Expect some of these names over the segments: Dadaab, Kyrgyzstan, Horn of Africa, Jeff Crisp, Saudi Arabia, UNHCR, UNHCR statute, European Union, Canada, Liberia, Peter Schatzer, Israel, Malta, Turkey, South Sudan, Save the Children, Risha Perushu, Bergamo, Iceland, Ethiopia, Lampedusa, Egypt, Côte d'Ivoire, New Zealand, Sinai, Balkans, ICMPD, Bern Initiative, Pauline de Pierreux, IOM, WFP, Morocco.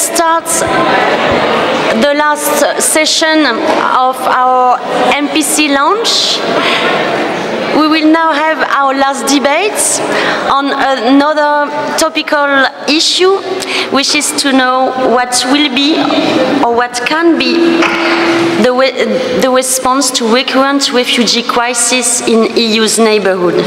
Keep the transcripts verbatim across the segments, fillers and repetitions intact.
starts the last session of our M P C launch. We will now have our last debates on another topical issue, which is to know what will be or what can be the, way, the response to recurrent refugee crisis in E U's neighborhood.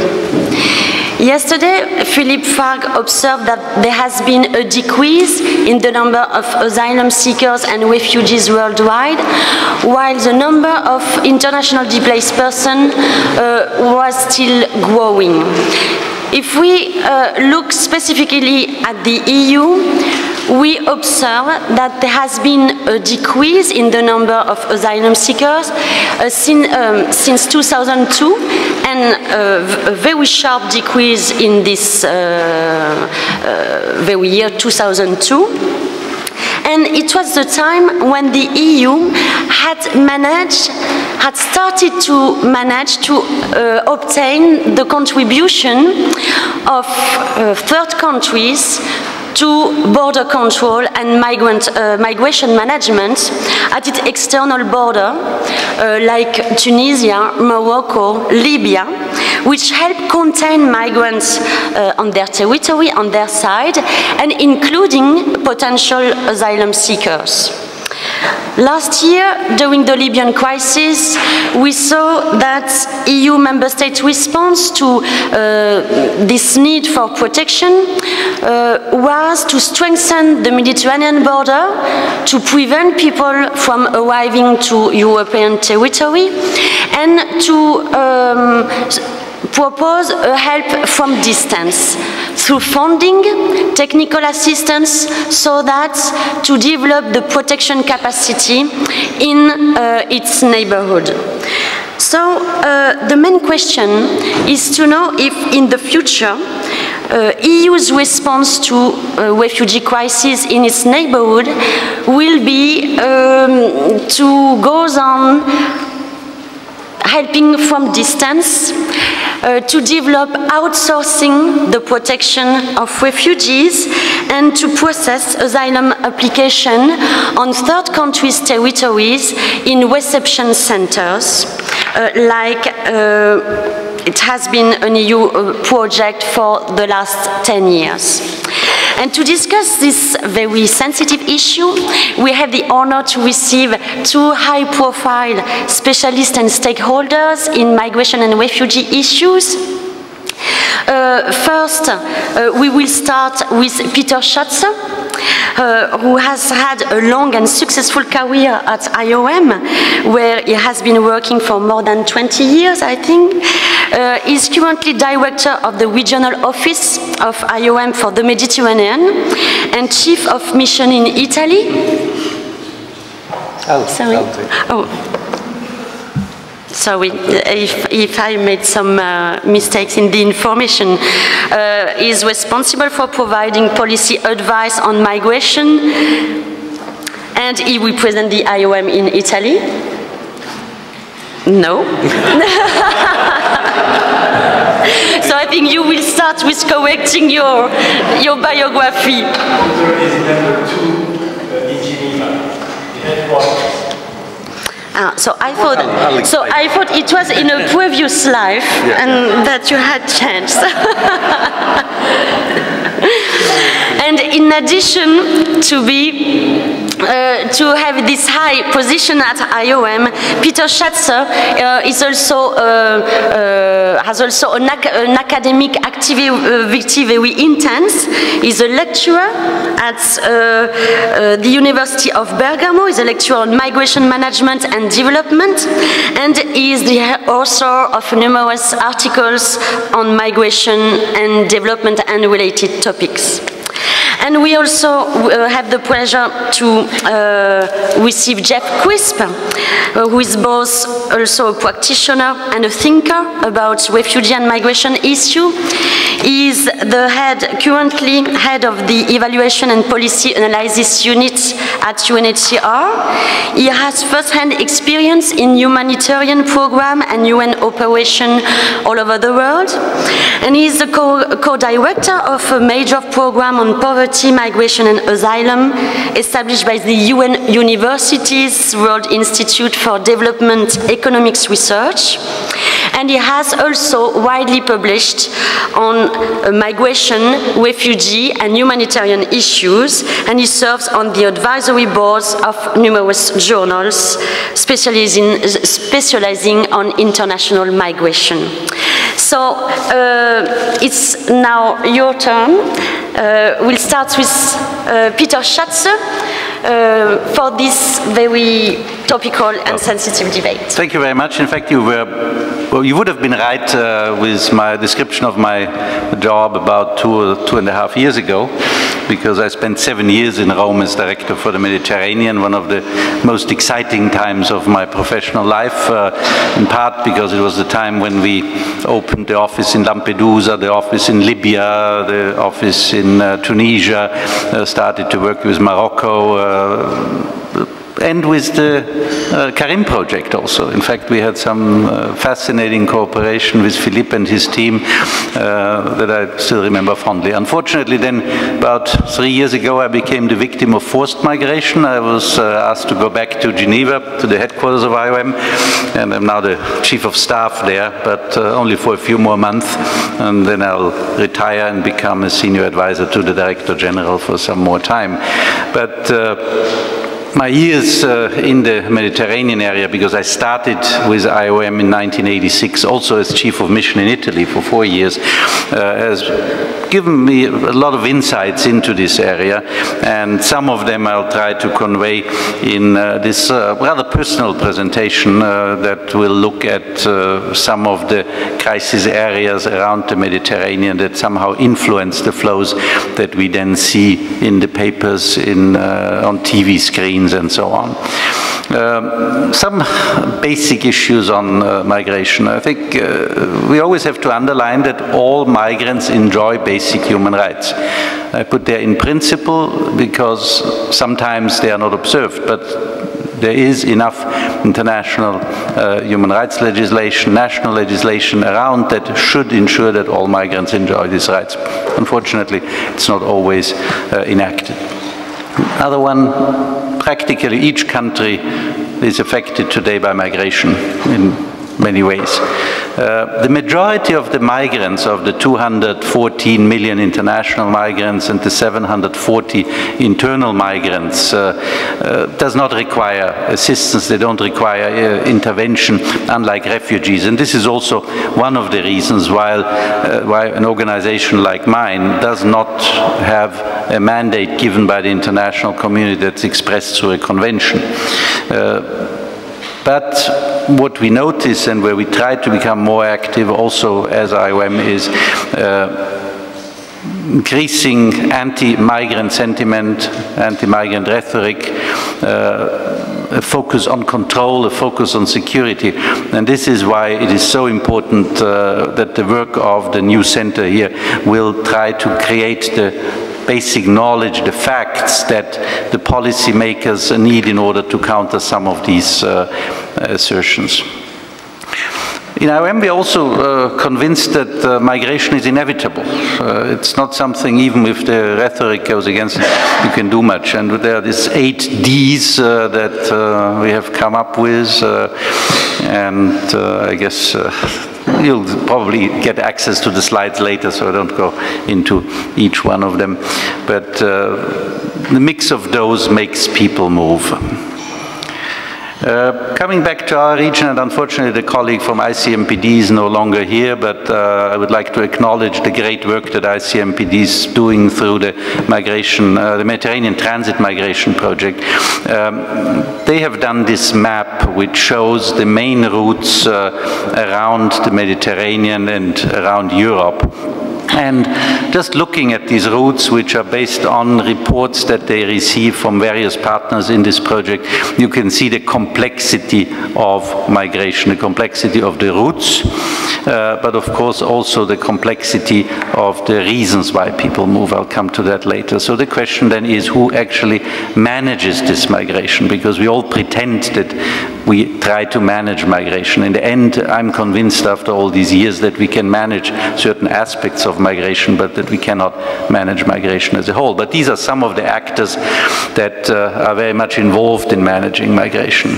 Yesterday, Philippe Farg observed that there has been a decrease in the number of asylum seekers and refugees worldwide, while the number of international displaced persons uh, was still growing. If we uh, look specifically at the E U, we observe that there has been a decrease in the number of asylum seekers uh, sin, um, since two thousand two, and uh, a very sharp decrease in this uh, uh, very year two thousand two. And it was the time when the E U had managed, had started to manage to uh, obtain the contribution of uh, third countries to border control and migrant, uh, migration management at its external border, uh, like Tunisia, Morocco, Libya, which help contain migrants uh, on their territory, on their side, and including potential asylum seekers. Last year, during the Libyan crisis, we saw that E U member states' response to uh, this need for protection uh, was to strengthen the Mediterranean border to prevent people from arriving to European territory and to um, propose a help from distance through funding, technical assistance, so that to develop the protection capacity in uh, its neighborhood. So uh, the main question is to know if in the future uh, E U's response to uh, refugee crisis in its neighborhood will be um, to go on helping from distance, uh, to develop outsourcing the protection of refugees, and to process asylum application on third countries' territories in reception centers, uh, like uh, it has been an E U project for the last ten years. And to discuss this very sensitive issue, we have the honor to receive two high-profile specialists and stakeholders in migration and refugee issues. Uh, first, uh, we will start with Peter Schatzer, Uh, who has had a long and successful career at I O M, where he has been working for more than twenty years, I think. Uh, he is currently director of the regional office of I O M for the Mediterranean and chief of mission in Italy. Oh, sorry. Oh. Sorry if, if I made some uh, mistakes in the information. Uh, he is responsible for providing policy advice on migration, and he represents the I O M in Italy. No. So I think you will start with correcting your, your biography. Ah, so I thought, so I thought it was in a previous life, yeah, and that you had changed. And in addition to be uh, to have this high position at I O M, Peter Schatzer uh, is also uh, uh, has also an, ac an academic activity very intense. He's a lecturer at uh, uh, the University of Bergamo. He's a lecturer on migration management and development, and he is the author of numerous articles on migration and development and related topics. And we also uh, have the pleasure to uh, receive Jeff Crisp, uh, who is both also a practitioner and a thinker about refugee and migration issue. He is the head, currently head of the Evaluation and Policy Analysis Unit at U N H C R. He has first-hand experience in humanitarian program and U N operation all over the world. And he is the co-director of a major program on poverty poverty, migration and asylum, established by the U N Universities World Institute for Development Economics Research. And he has also widely published on migration, refugee and humanitarian issues, and he serves on the advisory boards of numerous journals specializing, specializing on international migration. So uh, it's now your turn. Uh, we'll start with uh, Peter Schatzer uh, for this very topical and sensitive debate. Thank you very much. In fact, you were, well, you would have been right uh, with my description of my job about two, two and a half years ago, because I spent seven years in Rome as director for the Mediterranean, one of the most exciting times of my professional life, uh, in part because it was the time when we opened the office in Lampedusa, the office in Libya, the office in uh, Tunisia, uh, started to work with Morocco, uh, and with the uh, Karim project also. In fact, we had some uh, fascinating cooperation with Philippe and his team uh, that I still remember fondly. Unfortunately, then about three years ago, I became the victim of forced migration. I was uh, asked to go back to Geneva, to the headquarters of I O M, and I'm now the chief of staff there, but uh, only for a few more months, and then I'll retire and become a senior advisor to the Director General for some more time. But uh, my years uh, in the Mediterranean area, because I started with I O M in nineteen eighty-six, also as chief of mission in Italy for four years, uh, has given me a lot of insights into this area, and some of them I'll try to convey in uh, this uh, rather personal presentation uh, that will look at uh, some of the crisis areas around the Mediterranean that somehow influence the flows that we then see in the papers, in, uh, on T V screens, and so on. Um, some basic issues on uh, migration. I think uh, we always have to underline that all migrants enjoy basic human rights. I put there in principle because sometimes they are not observed, but there is enough international uh, human rights legislation, national legislation around that should ensure that all migrants enjoy these rights. Unfortunately, it's not always uh, enacted. Another one, practically each country is affected today by migration in many ways. Uh, the majority of the migrants, of the two hundred fourteen million international migrants and the seven hundred forty internal migrants, uh, uh, does not require assistance, they don't require uh, intervention, unlike refugees. And this is also one of the reasons why, uh, why an organization like mine does not have a mandate given by the international community that's expressed through a convention. Uh, but what we notice and where we try to become more active also as I O M is uh, increasing anti-migrant sentiment, anti-migrant rhetoric, uh, a focus on control, a focus on security. And this is why it is so important uh, that the work of the new center here will try to create the basic knowledge, the facts that the policymakers need in order to counter some of these uh, assertions. In I O M, we are also uh, convinced that uh, migration is inevitable. Uh, it's not something, even if the rhetoric goes against it, you can do much. And there are these eight Ds uh, that uh, we have come up with, uh, and uh, I guess uh, you'll probably get access to the slides later, so I don't go into each one of them. But uh, the mix of those makes people move. Uh, coming back to our region, and unfortunately the colleague from I C M P D is no longer here, but uh, I would like to acknowledge the great work that I C M P D is doing through the migration, uh, the Mediterranean Transit Migration Project. Um, they have done this map which shows the main routes uh, around the Mediterranean and around Europe. And just looking at these routes, which are based on reports that they receive from various partners in this project, you can see the complexity of migration, the complexity of the routes, uh, but of course also the complexity of the reasons why people move. I'll come to that later. So the question then is, who actually manages this migration? Because we all pretend that we try to manage migration. In the end, I'm convinced after all these years that we can manage certain aspects of of migration, but that we cannot manage migration as a whole. But these are some of the actors that uh, are very much involved in managing migration.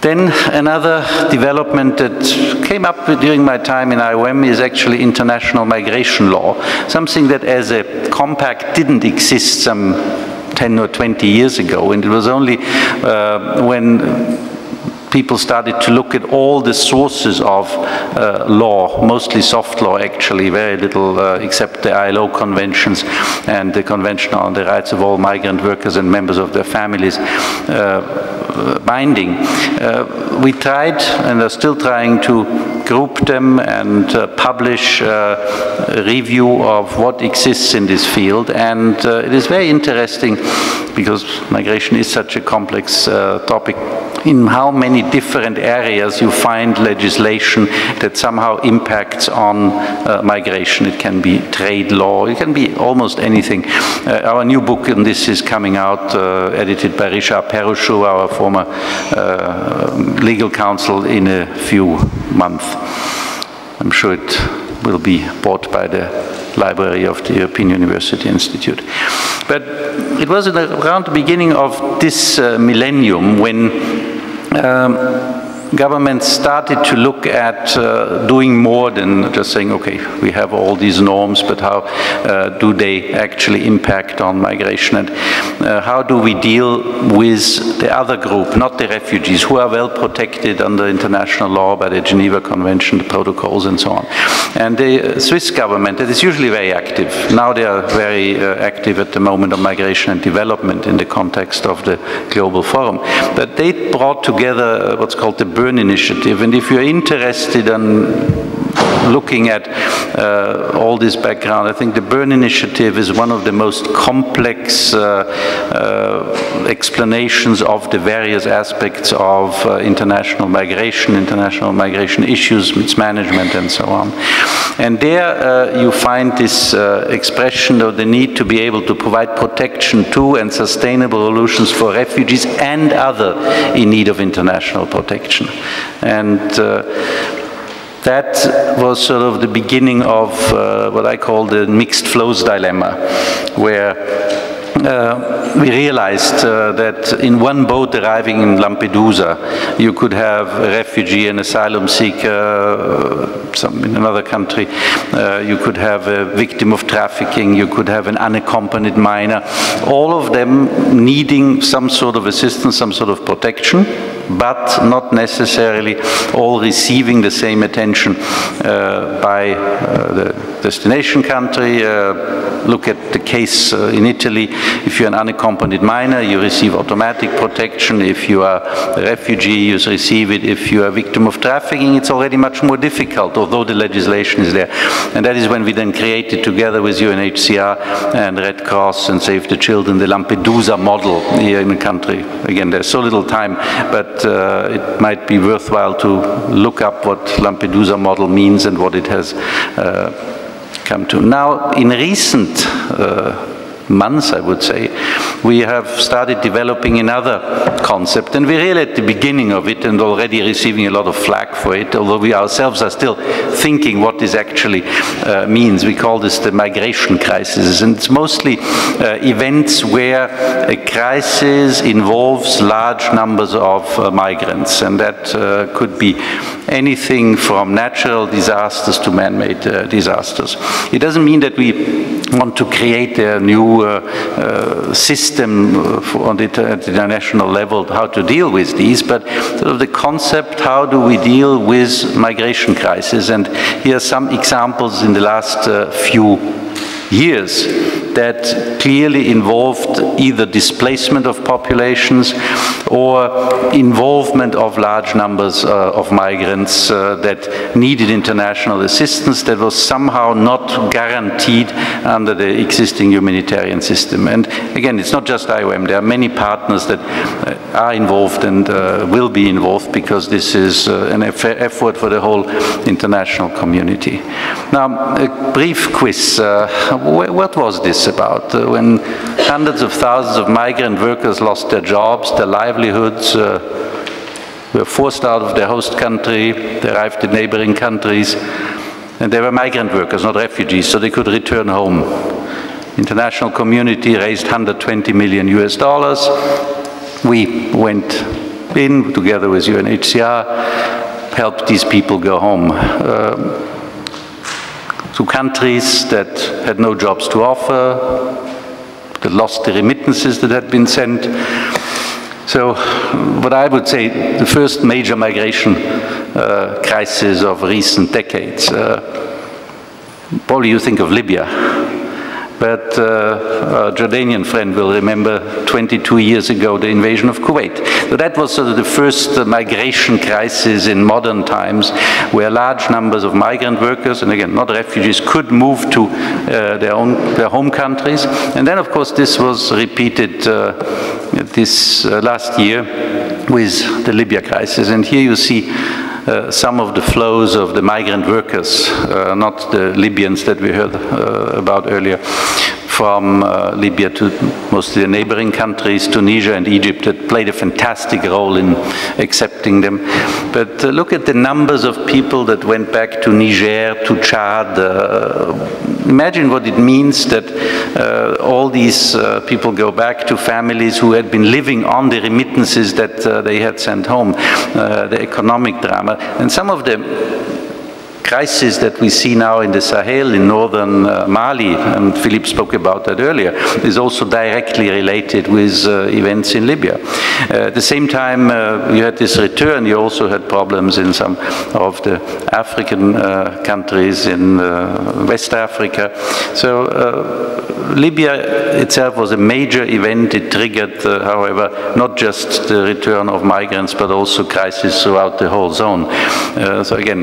Then another development that came up during my time in I O M is actually international migration law, something that as a compact didn't exist some ten or twenty years ago, and it was only uh, when people started to look at all the sources of uh, law, mostly soft law actually, very little uh, except the I L O conventions and the Convention on the Rights of All Migrant Workers and Members of Their Families uh, binding. Uh, we tried and are still trying to group them and uh, publish uh, a review of what exists in this field, and uh, it is very interesting because migration is such a complex uh, topic, in how many different areas you find legislation that somehow impacts on uh, migration. It can be trade law, it can be almost anything. Uh, our new book on this is coming out, uh, edited by Risha Perushu, our former uh, legal counsel, in a few months. I'm sure it will be bought by the Library of the European University Institute. But it was around the beginning of this uh, millennium when um, governments started to look at uh, doing more than just saying, okay, we have all these norms, but how uh, do they actually impact on migration, and uh, how do we deal with the other group, not the refugees, who are well protected under international law by the Geneva Convention, the protocols and so on. And the Swiss government, that is usually very active, now they are very uh, active at the moment on migration and development in the context of the Global Forum, but they brought together what's called the Bern Initiative. And if you're interested in looking at uh, all this background, I think the Bern Initiative is one of the most complex uh, uh, explanations of the various aspects of uh, international migration, international migration issues, its management and so on. And there uh, you find this uh, expression of the need to be able to provide protection to and sustainable solutions for refugees and other in need of international protection. And uh, that was sort of the beginning of uh, what I call the mixed flows dilemma, where Uh, we realized uh, that in one boat arriving in Lampedusa, you could have a refugee, an asylum seeker, uh, some in another country, uh, you could have a victim of trafficking, you could have an unaccompanied minor, all of them needing some sort of assistance, some sort of protection, but not necessarily all receiving the same attention uh, by uh, the destination country. Uh, look at the case uh, in Italy. If you're an unaccompanied minor, you receive automatic protection. If you are a refugee, you receive it. If you are a victim of trafficking, it's already much more difficult, although the legislation is there. And that is when we then created, together with U N H C R and Red Cross and Save the Children, the Lampedusa model here in the country. Again, there's so little time, but uh, it might be worthwhile to look up what Lampedusa model means and what it has uh, come to. Now, in recent uh, months, I would say, we have started developing another concept, and we're really at the beginning of it and already receiving a lot of flack for it, although we ourselves are still thinking what this actually uh, means. We call this the migration crisis, and it's mostly uh, events where a crisis involves large numbers of uh, migrants, and that uh, could be anything from natural disasters to man-made uh, disasters. It doesn't mean that we want to create a new Uh, uh, system for on the international level how to deal with these, but sort of the concept, how do we deal with migration crisis? And here are some examples in the last uh, few years that clearly involved either displacement of populations or involvement of large numbers uh, of migrants uh, that needed international assistance that was somehow not guaranteed under the existing humanitarian system. And again, it's not just I O M, there are many partners that uh, are involved and uh, will be involved, because this is uh, an eff effort for the whole international community. Now, a brief quiz. Uh, What was this about? Uh, when hundreds of thousands of migrant workers lost their jobs, their livelihoods, uh, were forced out of their host country, they arrived in neighboring countries, and they were migrant workers, not refugees, so they could return home. International community raised one hundred twenty million U S dollars. We went in, together with U N H C R, helped these people go home uh, to countries that had no jobs to offer, that lost the remittances that had been sent. So what I would say, the first major migration uh, crisis of recent decades. Uh, probably you think of Libya, but uh, our Jordanian friend will remember twenty-two years ago the invasion of Kuwait. So that was sort of the first uh, migration crisis in modern times, where large numbers of migrant workers, and again not refugees, could move to uh, their own their home countries. And then of course this was repeated uh, this uh, last year with the Libya crisis. And here you see uh, some of the flows of the migrant workers, uh, not the Libyans that we heard uh, about earlier, from uh, Libya to mostly the neighboring countries, Tunisia and Egypt, that played a fantastic role in accepting them. But uh, look at the numbers of people that went back to Niger, to Chad. Uh, Imagine what it means that uh, all these uh, people go back to families who had been living on the remittances that uh, they had sent home, uh, the economic drama. And some of the crises that we see now in the Sahel, in northern uh, Mali, and Philippe spoke about that earlier, is also directly related with uh, events in Libya. Uh, at the same time uh, you had this return, you also had problems in some of the African uh, countries, in uh, West Africa. So uh, Libya itself was a major event. It triggered, uh, however, not just the return of migrants, but also crises throughout the whole zone. Uh, so again,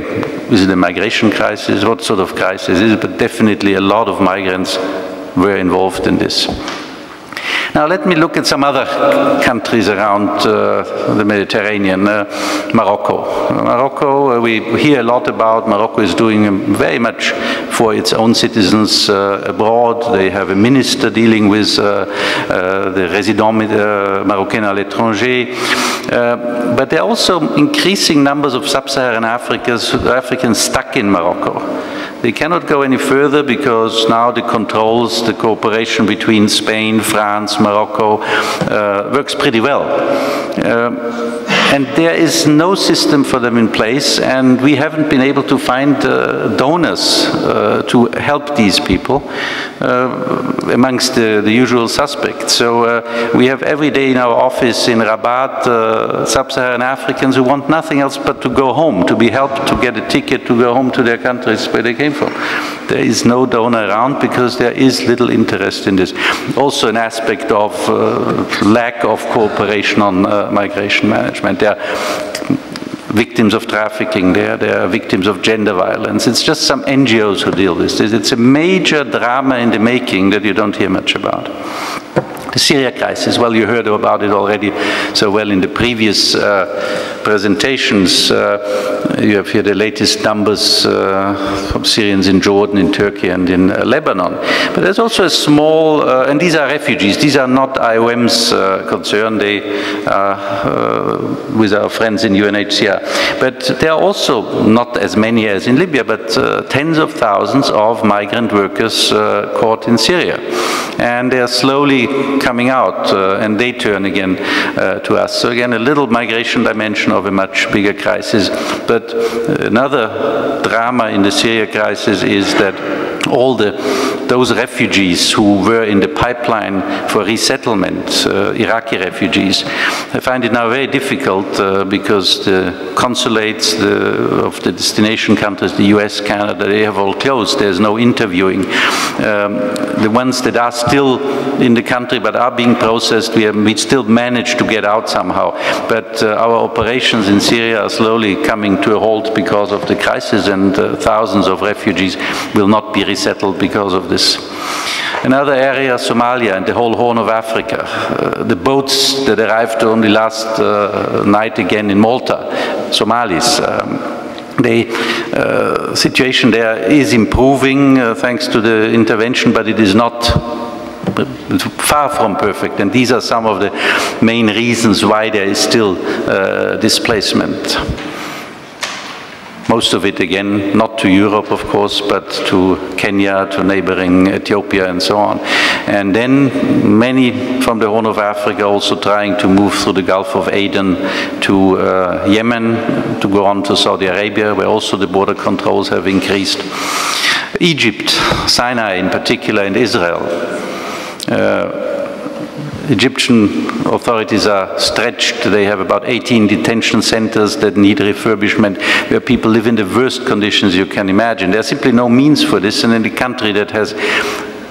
this is the migration crisis, what sort of crisis is it, but definitely a lot of migrants were involved in this. Now let me look at some other countries around uh, the Mediterranean. Uh, Morocco. Morocco, uh, we hear a lot about. Morocco is doing very much for its own citizens uh, abroad. They have a minister dealing with uh, uh, the resident uh, Marocain à l'étranger. Uh, but there are also increasing numbers of sub-Saharan Africans, Africans stuck in Morocco. They cannot go any further because now the controls, the cooperation between Spain, France, Morocco uh, works pretty well. Uh, and there is no system for them in place, and we haven't been able to find uh, donors uh, to help these people uh, amongst the, the usual suspects. So uh, we have every day in our office in Rabat uh, sub-Saharan Africans who want nothing else but to go home, to be helped, to get a ticket, to go home to their countries where they came from. There is no donor around because there is little interest in this. Also an aspect of uh, lack of cooperation on uh, migration management. There are victims of trafficking there, there are victims of gender violence. It's just some N G Os who deal with this. It's a major drama in the making that you don't hear much about. The Syria crisis, well, you heard about it already so well in the previous uh, presentations. Uh, you have here the latest numbers uh, from Syrians in Jordan, in Turkey, and in uh, Lebanon. But there's also a small, uh, and these are refugees, these are not I O M's uh, concern, they are uh, with our friends in U N H C R. But there are also not as many as in Libya, but uh, tens of thousands of migrant workers uh, caught in Syria. And they are slowly coming out, uh, and they turn again uh, to us. So again, a little migration dimension of a much bigger crisis. But another drama in the Syria crisis is that all the those refugees who were in the pipeline for resettlement, uh, Iraqi refugees, I find it now very difficult uh, because the consulates the, of the destination countries, the U S, Canada, they have all closed. There's no interviewing. Um, the ones that are still in the country but are being processed, we, have, we still manage to get out somehow. But uh, our operations in Syria are slowly coming to a halt because of the crisis, and uh, thousands of refugees will not be resettled because of this. Another area, Somalia and the whole Horn of Africa. Uh, the boats that arrived only last uh, night again in Malta, Somalis. Um, The uh, situation there is improving uh, thanks to the intervention, but it is not far from perfect, and these are some of the main reasons why there is still uh, displacement. Most of it, again, not to Europe, of course, but to Kenya, to neighboring Ethiopia, and so on. And then many from the Horn of Africa also trying to move through the Gulf of Aden to uh, Yemen, to go on to Saudi Arabia, where also the border controls have increased. Egypt, Sinai in particular, and Israel. Uh, Egyptian authorities are stretched. They have about eighteen detention centers that need refurbishment, where people live in the worst conditions you can imagine. There's simply no means for this, and in a country that has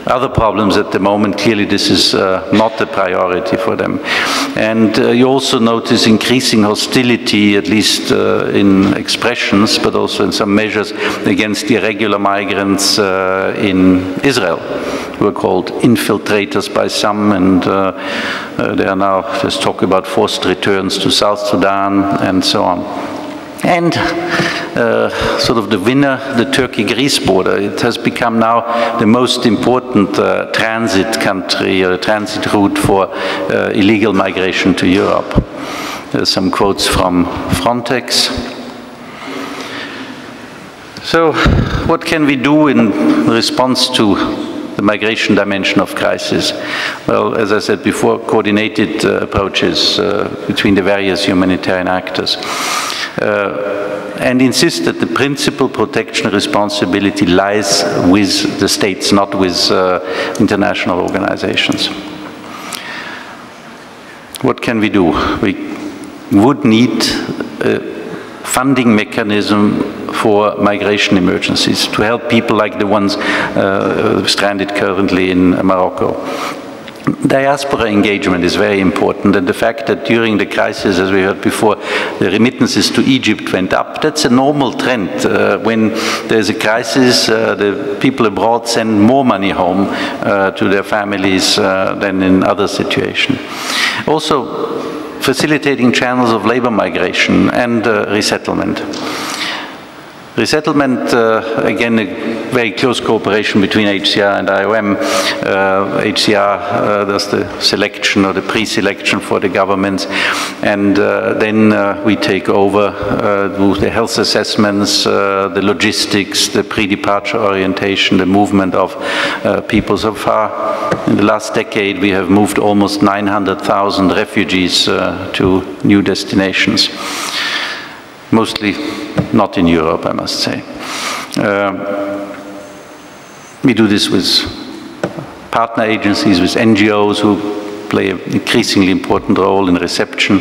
other problems at the moment, clearly this is uh, not the priority for them. And uh, you also notice increasing hostility, at least uh, in expressions, but also in some measures, against irregular migrants uh, in Israel, who are called infiltrators by some, and uh, uh, they are now, there's talk about forced returns to South Sudan, and so on. And uh, sort of the winner, the Turkey-Greece border. It has become now the most important uh, transit country, or transit route for uh, illegal migration to Europe. There's some quotes from Frontex. So what can we do in response to the migration dimension of crisis? Well, as I said before, coordinated uh, approaches uh, between the various humanitarian actors. Uh, and insist that the principal protection responsibility lies with the states, not with uh, international organizations. What can we do? We would need a funding mechanism for migration emergencies to help people like the ones uh, stranded currently in Morocco. Diaspora engagement is very important, and the fact that during the crisis, as we heard before, the remittances to Egypt went up, that's a normal trend. Uh, when there's a crisis, uh, the people abroad send more money home uh, to their families uh, than in other situations. Also, facilitating channels of labor migration and uh, resettlement. Resettlement, uh, again, a very close cooperation between H C R and I O M. Uh, H C R uh, does the selection or the pre-selection for the governments, and uh, then uh, we take over, uh, do the health assessments, uh, the logistics, the pre-departure orientation, the movement of uh, people. So far, in the last decade, we have moved almost nine hundred thousand refugees uh, to new destinations. Mostly not in Europe, I must say. Uh, we do this with partner agencies, with N G Os who play an increasingly important role in reception.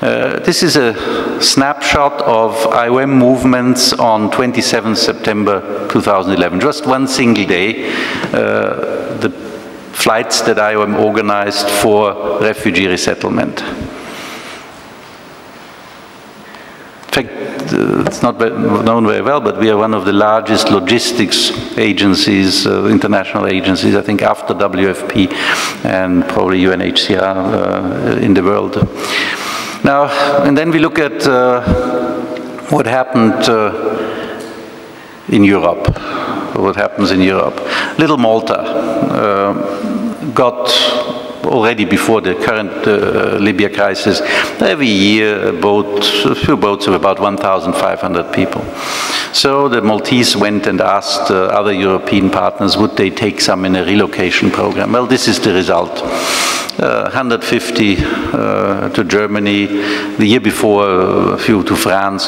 Uh, this is a snapshot of I O M movements on twenty-seventh September two thousand eleven, just one single day. Uh, the flights that I O M organized for refugee resettlement. In fact, it's not known very well, but we are one of the largest logistics agencies, uh, international agencies, I think after W F P and probably U N H C R uh, in the world. Now, and then we look at uh, what happened uh, in Europe, what happens in Europe. Little Malta uh, got, already before the current uh, Libya crisis, every year a boat, a few boats of about one thousand five hundred people. So the Maltese went and asked uh, other European partners, would they take some in a relocation program? Well, this is the result. Uh, one hundred fifty uh, to Germany, the year before uh, a few to France.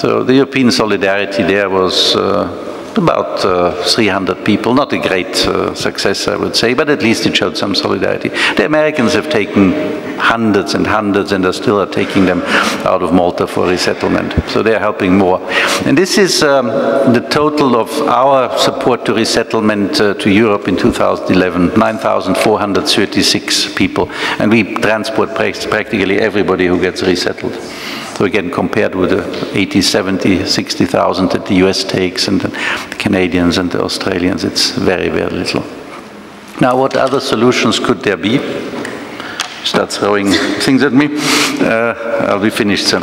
So the European solidarity there was uh, about uh, three hundred people, not a great uh, success, I would say, but at least it showed some solidarity. The Americans have taken hundreds and hundreds and are still are taking them out of Malta for resettlement. So they're helping more. And this is um, the total of our support to resettlement uh, to Europe in two thousand eleven, nine thousand four hundred thirty-six people. And we transport practically everybody who gets resettled. So again, compared with the eighty, seventy, sixty thousand that the U S takes, and the Canadians and the Australians, it's very, very little. Now, what other solutions could there be? Start throwing things at me. Uh, I'll be finished soon.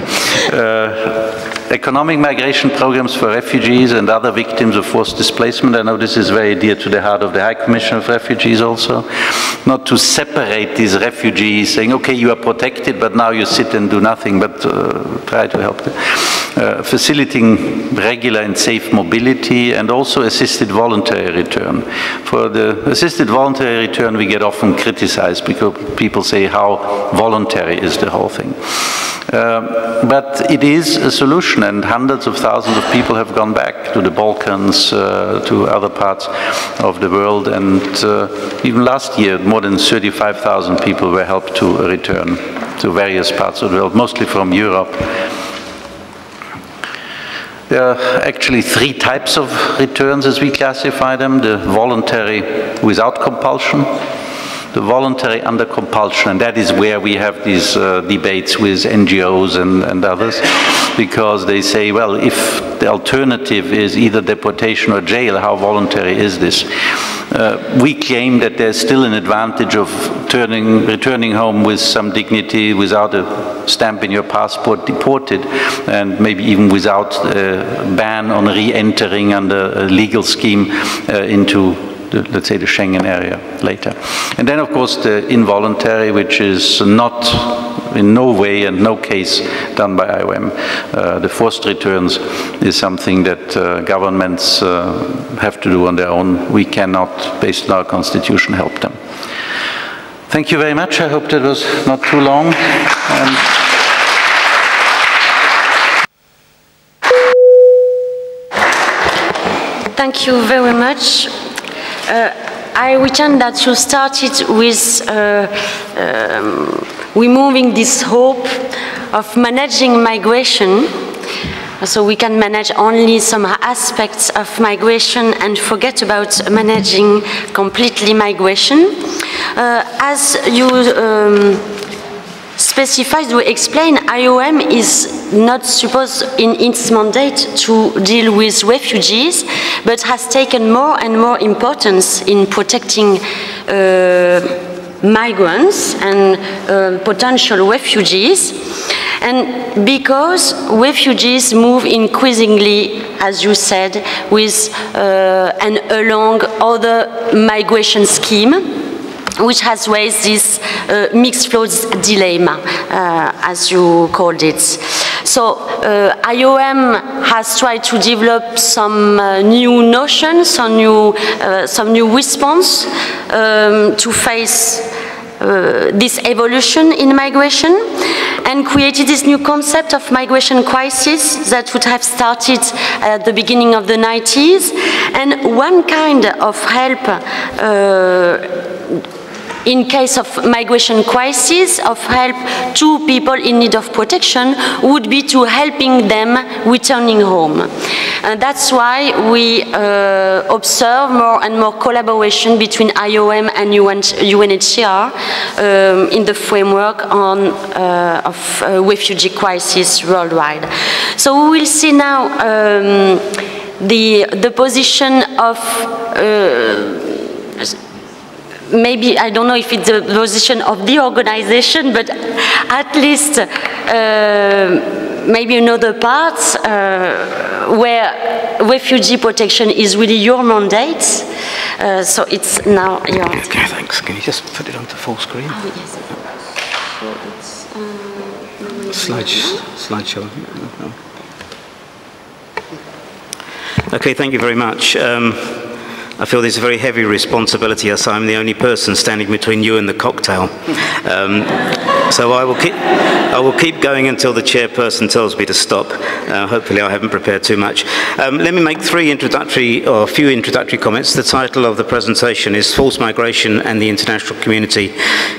Uh, Economic migration programs for refugees and other victims of forced displacement. I know this is very dear to the heart of the High Commission of Refugees also. Not to separate these refugees, saying, okay, you are protected, but now you sit and do nothing, but uh, try to help them. Uh, facilitating regular and safe mobility, and also assisted voluntary return. For the assisted voluntary return, we get often criticized because people say how voluntary is the whole thing. Uh, but it is a solution, and hundreds of thousands of people have gone back to the Balkans, uh, to other parts of the world, and uh, even last year more than thirty-five thousand people were helped to return to various parts of the world, mostly from Europe. There are actually three types of returns as we classify them: the voluntary without compulsion, the voluntary under compulsion, and that is where we have these uh, debates with N G Os and, and others, because they say, well, if the alternative is either deportation or jail, how voluntary is this? Uh, we claim that there's still an advantage of turning, returning home with some dignity, without a stamp in your passport, deported, and maybe even without a ban on re-entering under a legal scheme uh, into The, let's say the Schengen area later. And then of course the involuntary, which is not in no way and no case done by I O M. Uh, the forced returns is something that uh, governments uh, have to do on their own. We cannot, based on our constitution, help them. Thank you very much. I hope that was not too long. And thank you very much. Uh, I returned that you started with uh, um, removing this hope of managing migration. So we can manage only some aspects of migration and forget about managing completely migration. Uh, as you um, specified, we explain I O M is not supposed in its mandate to deal with refugees, but has taken more and more importance in protecting uh, migrants and uh, potential refugees. And because refugees move increasingly, as you said, with uh, and along other migration scheme, which has raised this uh, mixed flows dilemma, uh, as you called it. So uh, I O M has tried to develop some uh, new notions, some new, uh, some new response um, to face uh, this evolution in migration, and created this new concept of migration crisis that would have started at the beginning of the nineties. And one kind of help uh, in case of migration crisis, of help to people in need of protection, would be to helping them returning home. And that's why we uh, observe more and more collaboration between I O M and U N H C R um, in the framework on, uh, of uh, refugee crisis worldwide. So we will see now um, the, the position of uh, maybe, I don't know if it's the position of the organization, but at least uh, maybe another part uh, where refugee protection is really your mandate. Uh, so it's now your... Okay, okay, thanks. Can you just put it onto full screen? Oh, yes. So it's, uh, Slideshow. Slideshow. No. Okay, thank you very much. Um, I feel there's a very heavy responsibility, as I'm the only person standing between you and the cocktail. Um, so I will, keep, I will keep going until the chairperson tells me to stop. Uh, hopefully I haven't prepared too much. Um, let me make three introductory, or a few introductory comments. The title of the presentation is Forced Migration and the International Community,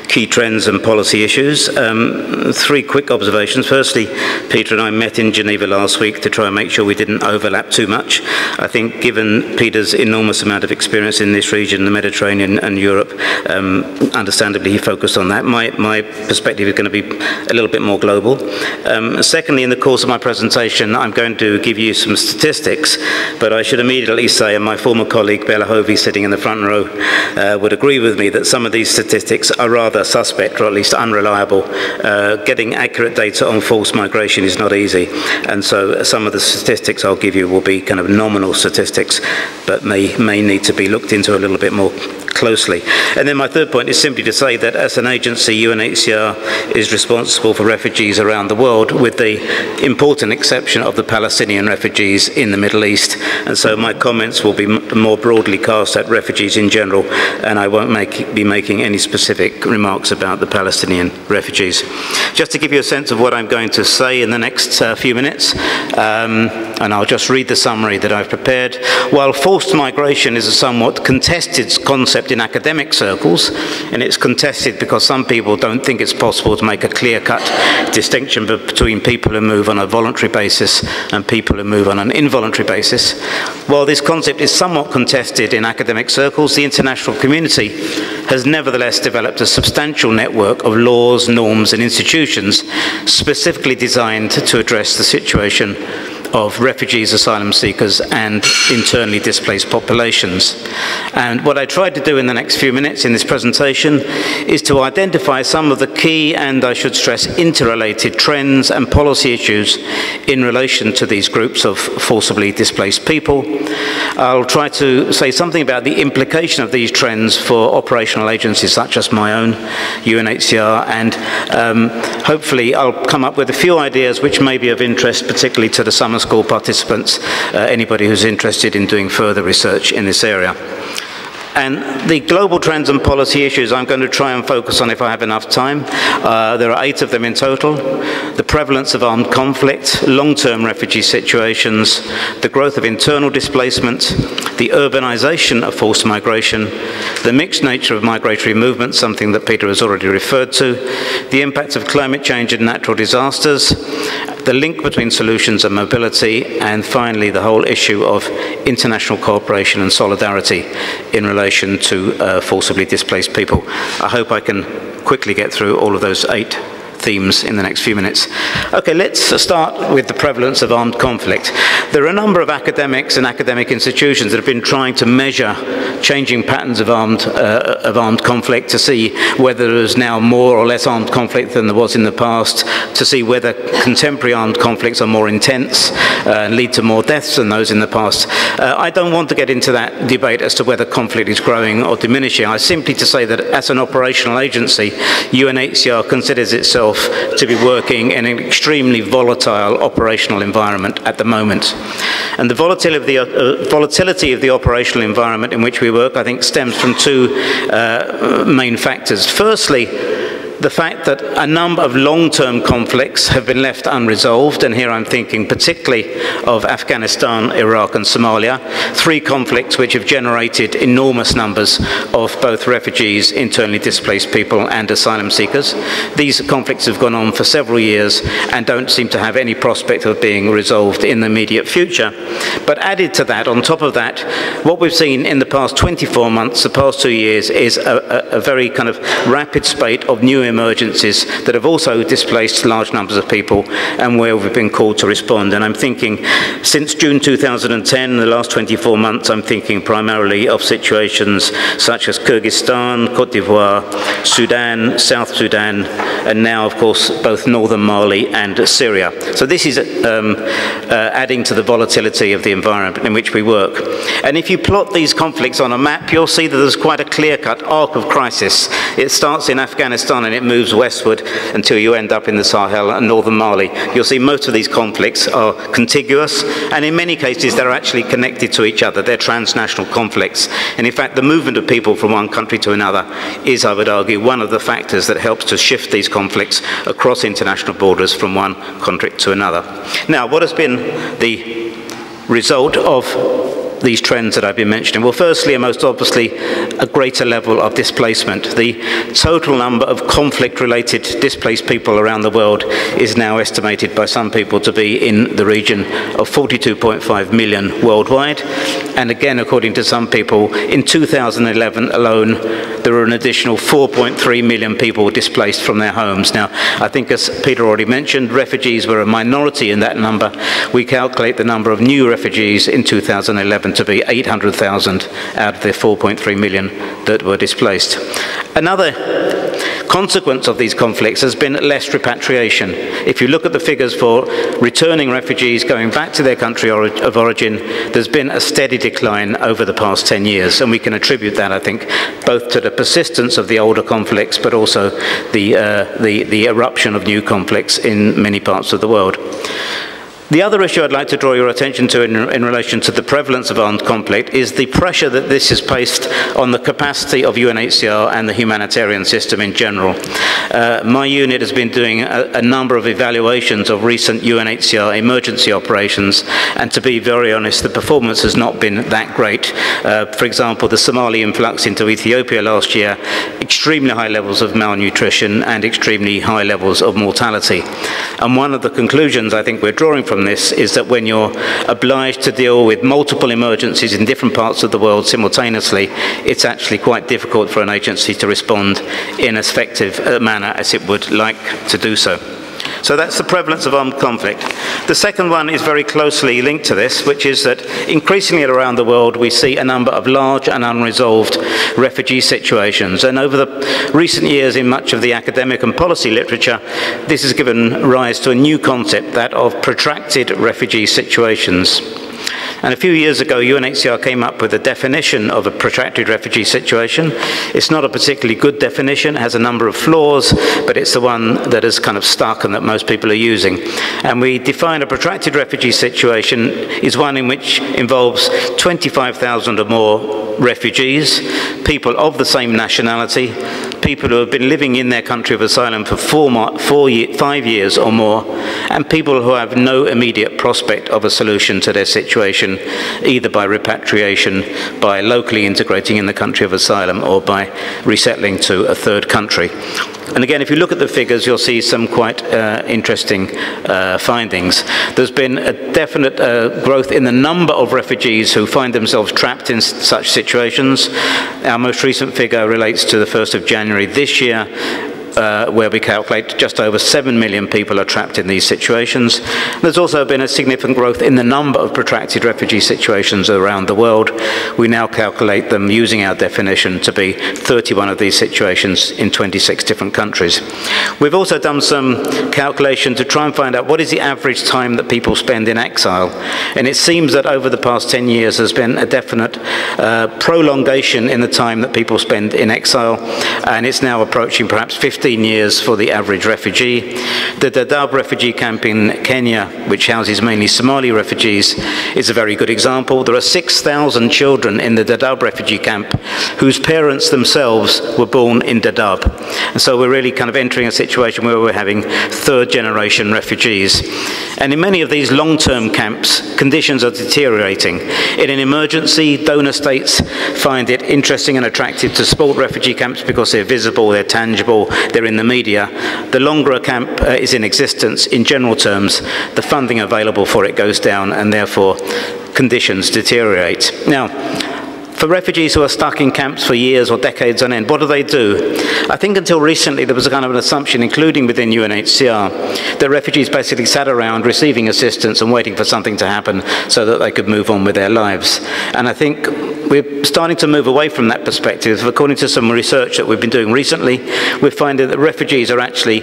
Key Trends and Policy Issues. Um, three quick observations. Firstly, Peter and I met in Geneva last week to try and make sure we didn't overlap too much. I think given Peter's enormous amount of of experience in this region, the Mediterranean and Europe. Um, understandably, he focused on that. My, my perspective is going to be a little bit more global. Um, secondly, in the course of my presentation, I'm going to give you some statistics, but I should immediately say, and my former colleague, Bella Hovey, sitting in the front row, uh, would agree with me that some of these statistics are rather suspect, or at least unreliable. Uh, getting accurate data on forced migration is not easy, and so some of the statistics I'll give you will be kind of nominal statistics, but may, may need to be looked into a little bit more closely. And then my third point is simply to say that as an agency, U N H C R is responsible for refugees around the world, with the important exception of the Palestinian refugees in the Middle East. And so my comments will be more broadly cast at refugees in general, and I won't make, be making any specific remarks about the Palestinian refugees. Just to give you a sense of what I'm going to say in the next uh, few minutes, um, and I'll just read the summary that I've prepared. While forced migration is a somewhat contested concept in academic circles, and it's contested because some people don't think it's possible to make a clear-cut distinction between people who move on a voluntary basis and people who move on an involuntary basis. While this concept is somewhat contested in academic circles, the international community has nevertheless developed a substantial network of laws, norms, and institutions specifically designed to address the situation of refugees, asylum seekers, and internally displaced populations. And what I tried to do in the next few minutes in this presentation is to identify some of the key, and I should stress, interrelated trends and policy issues in relation to these groups of forcibly displaced people. I'll try to say something about the implication of these trends for operational agencies such as my own, U N H C R, and um, hopefully I'll come up with a few ideas which may be of interest, particularly to the summer school participants, uh, anybody who's interested in doing further research in this area. And the global trends and policy issues I'm going to try and focus on if I have enough time. Uh, there are eight of them in total. The prevalence of armed conflict, long-term refugee situations, the growth of internal displacement, the urbanization of forced migration, the mixed nature of migratory movements, something that Peter has already referred to, the impact of climate change and natural disasters, the link between solutions and mobility, and finally the whole issue of international cooperation and solidarity in relation to uh, forcibly displaced people. I hope I can quickly get through all of those eight themes in the next few minutes. Okay, let's start with the prevalence of armed conflict. There are a number of academics and academic institutions that have been trying to measure changing patterns of armed, uh, of armed conflict, to see whether there is now more or less armed conflict than there was in the past, to see whether contemporary armed conflicts are more intense uh, and lead to more deaths than those in the past. Uh, I don't want to get into that debate as to whether conflict is growing or diminishing. I simply to say that as an operational agency, U N H C R considers itself to be working in an extremely volatile operational environment at the moment. And the volatility of the, uh, volatility of the operational environment in which we work, I think, stems from two uh, main factors. Firstly, the fact that a number of long-term conflicts have been left unresolved, and here I'm thinking particularly of Afghanistan, Iraq, and Somalia, three conflicts which have generated enormous numbers of both refugees, internally displaced people, and asylum seekers. These conflicts have gone on for several years and don't seem to have any prospect of being resolved in the immediate future. But added to that, on top of that, what we've seen in the past twenty-four months, the past two years, is a, a, a very kind of rapid spate of new emergencies that have also displaced large numbers of people, and where we've been called to respond. And I'm thinking, since June two thousand ten, the last twenty-four months, I'm thinking primarily of situations such as Kyrgyzstan, Côte d'Ivoire, Sudan, South Sudan, and now, of course, both northern Mali and Syria. So this is um, uh, adding to the volatility of the environment in which we work. And if you plot these conflicts on a map, you'll see that there's quite a clear-cut arc of crisis. It starts in Afghanistan and it moves westward until you end up in the Sahel and northern Mali. You'll see most of these conflicts are contiguous, and in many cases they're actually connected to each other. They're transnational conflicts. And in fact, the movement of people from one country to another is, I would argue, one of the factors that helps to shift these conflicts across international borders from one country to another. Now, what has been the result of these trends that I've been mentioning? Well, firstly, and most obviously, a greater level of displacement. The total number of conflict-related displaced people around the world is now estimated by some people to be in the region of forty-two point five million worldwide. And again, according to some people, in two thousand eleven alone, there were an additional four point three million people displaced from their homes. Now, I think as Peter already mentioned, refugees were a minority in that number. We calculate the number of new refugees in two thousand eleven to be eight hundred thousand out of the four point three million that were displaced. Another consequence of these conflicts has been less repatriation. If you look at the figures for returning refugees going back to their country of origin, there's been a steady decline over the past ten years, and we can attribute that, I think, both to the persistence of the older conflicts but also the, uh, the, the eruption of new conflicts in many parts of the world. The other issue I'd like to draw your attention to in, in relation to the prevalence of armed conflict is the pressure that this is placed on the capacity of U N H C R and the humanitarian system in general. Uh, my unit has been doing a, a number of evaluations of recent U N H C R emergency operations, and to be very honest, the performance has not been that great. Uh, for example, the Somali influx into Ethiopia last year, extremely high levels of malnutrition and extremely high levels of mortality. And one of the conclusions I think we're drawing from this is that when you're obliged to deal with multiple emergencies in different parts of the world simultaneously, it's actually quite difficult for an agency to respond in as effective a manner as it would like to do so. So that's the prevalence of armed conflict. The second one is very closely linked to this, which is that increasingly around the world we see a number of large and unresolved refugee situations. And over the recent years in much of the academic and policy literature, this has given rise to a new concept, that of protracted refugee situations. And a few years ago, U N H C R came up with a definition of a protracted refugee situation. It's not a particularly good definition. It has a number of flaws, but it's the one that has kind of stuck and that most people are using. And we define a protracted refugee situation is one in which involves twenty-five thousand or more refugees, people of the same nationality, people who have been living in their country of asylum for four, four year, five years or more, and people who have no immediate prospect of a solution to their situation, either by repatriation, by locally integrating in the country of asylum, or by resettling to a third country. And again, if you look at the figures, you'll see some quite uh, interesting uh, findings. There's been a definite uh, growth in the number of refugees who find themselves trapped in such situations. Our most recent figure relates to the first of January this year, Uh, where we calculate just over seven million people are trapped in these situations. There's also been a significant growth in the number of protracted refugee situations around the world. We now calculate them, using our definition, to be thirty-one of these situations in twenty-six different countries. We've also done some calculation to try and find out what is the average time that people spend in exile. And it seems that over the past ten years there's been a definite uh, prolongation in the time that people spend in exile, and it's now approaching perhaps fifty fifteen years for the average refugee. The Dadaab refugee camp in Kenya, which houses mainly Somali refugees, is a very good example. There are six thousand children in the Dadaab refugee camp whose parents themselves were born in Dadaab. And so we're really kind of entering a situation where we're having third-generation refugees. And in many of these long-term camps, conditions are deteriorating. In an emergency, donor states find it interesting and attractive to support refugee camps because they're visible, they're tangible, they're in the media. The longer a camp uh, is in existence, in general terms, the funding available for it goes down, and therefore conditions deteriorate. Now, for refugees who are stuck in camps for years or decades on end, what do they do? I think until recently there was a kind of an assumption, including within U N H C R, that refugees basically sat around receiving assistance and waiting for something to happen so that they could move on with their lives. And I think we're starting to move away from that perspective. According to some research that we've been doing recently, we're finding that refugees are actually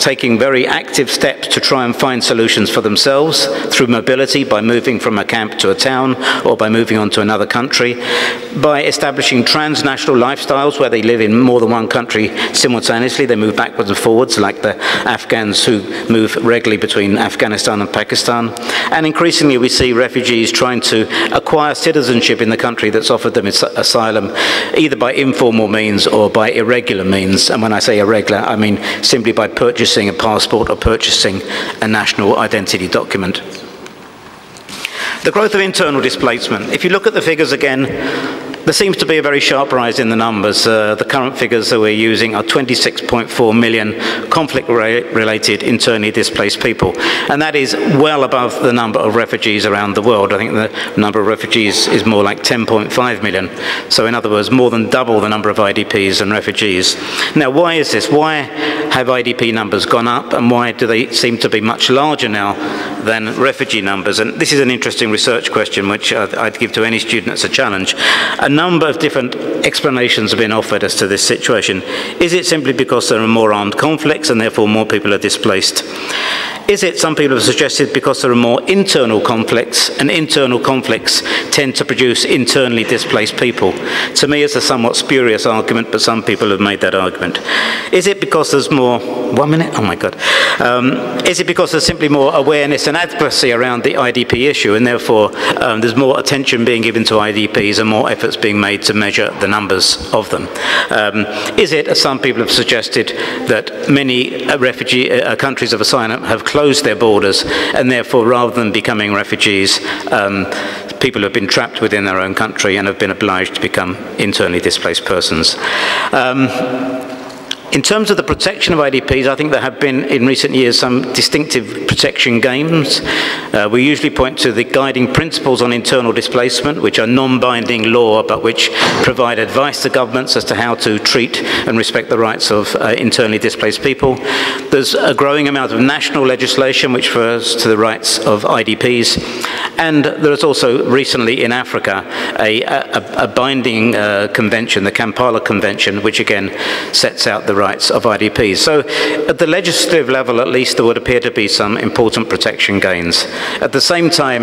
taking very active steps to try and find solutions for themselves through mobility, by moving from a camp to a town or by moving on to another country, by establishing transnational lifestyles where they live in more than one country simultaneously. They move backwards and forwards, like the Afghans who move regularly between Afghanistan and Pakistan. And increasingly we see refugees trying to acquire citizenship in the country that's offered them asylum, either by informal means or by irregular means. And when I say irregular, I mean simply by purchasing a passport or purchasing a national identity document. The growth of internal displacement. If you look at the figures again, there seems to be a very sharp rise in the numbers. Uh, the current figures that we're using are twenty-six point four million conflict-related internally displaced people. And that is well above the number of refugees around the world. I think the number of refugees is more like ten point five million. So in other words, more than double the number of I D Ps and refugees. Now, why is this? Why have I D P numbers gone up? And why do they seem to be much larger now than refugee numbers? And this is an interesting research question, which I'd give to any student as a challenge. A number of different explanations have been offered as to this situation. Is it simply because there are more armed conflicts and therefore more people are displaced? Is it, some people have suggested, because there are more internal conflicts, and internal conflicts tend to produce internally displaced people? To me, it's a somewhat spurious argument, but some people have made that argument. Is it because there's more, one minute, oh my God. Um, is it because there's simply more awareness and advocacy around the I D P issue, and therefore um, there's more attention being given to I D Ps and more efforts being made to measure the numbers of them? Um, is it, as some people have suggested, that many refugee uh, countries of asylum have closed Close their borders, and therefore, rather than becoming refugees, um, people have been trapped within their own country and have been obliged to become internally displaced persons? Um, In terms of the protection of I D Ps, I think there have been, in recent years, some distinctive protection gains. Uh, we usually point to the guiding principles on internal displacement, which are non-binding law, but which provide advice to governments as to how to treat and respect the rights of uh, internally displaced people. There's a growing amount of national legislation which refers to the rights of I D Ps. And there is also, recently in Africa, a, a, a binding uh, convention, the Kampala Convention, which again sets out the rights of I D Ps. So at the legislative level, at least, there would appear to be some important protection gains. At the same time,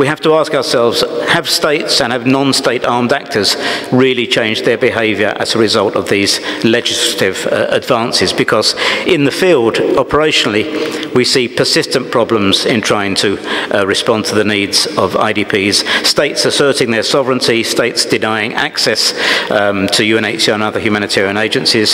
we have to ask ourselves, have states and have non-state armed actors really changed their behaviour as a result of these legislative uh, advances? Because in the field, operationally, we see persistent problems in trying to uh, respond to the needs of I D Ps. States asserting their sovereignty, states denying access um, to U N H C R and other humanitarian agencies,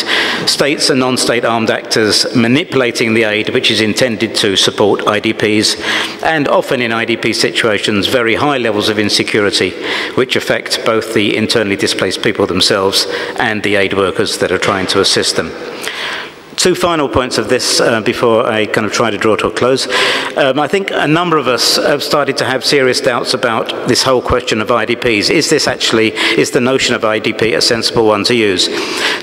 states and non-state armed actors manipulating the aid which is intended to support I D Ps, and often in I D P situations, very high levels of insecurity which affect both the internally displaced people themselves and the aid workers that are trying to assist them. Two final points of this uh, before I kind of try to draw to a close. Um, I think a number of us have started to have serious doubts about this whole question of I D Ps. Is this actually, is the notion of I D P a sensible one to use?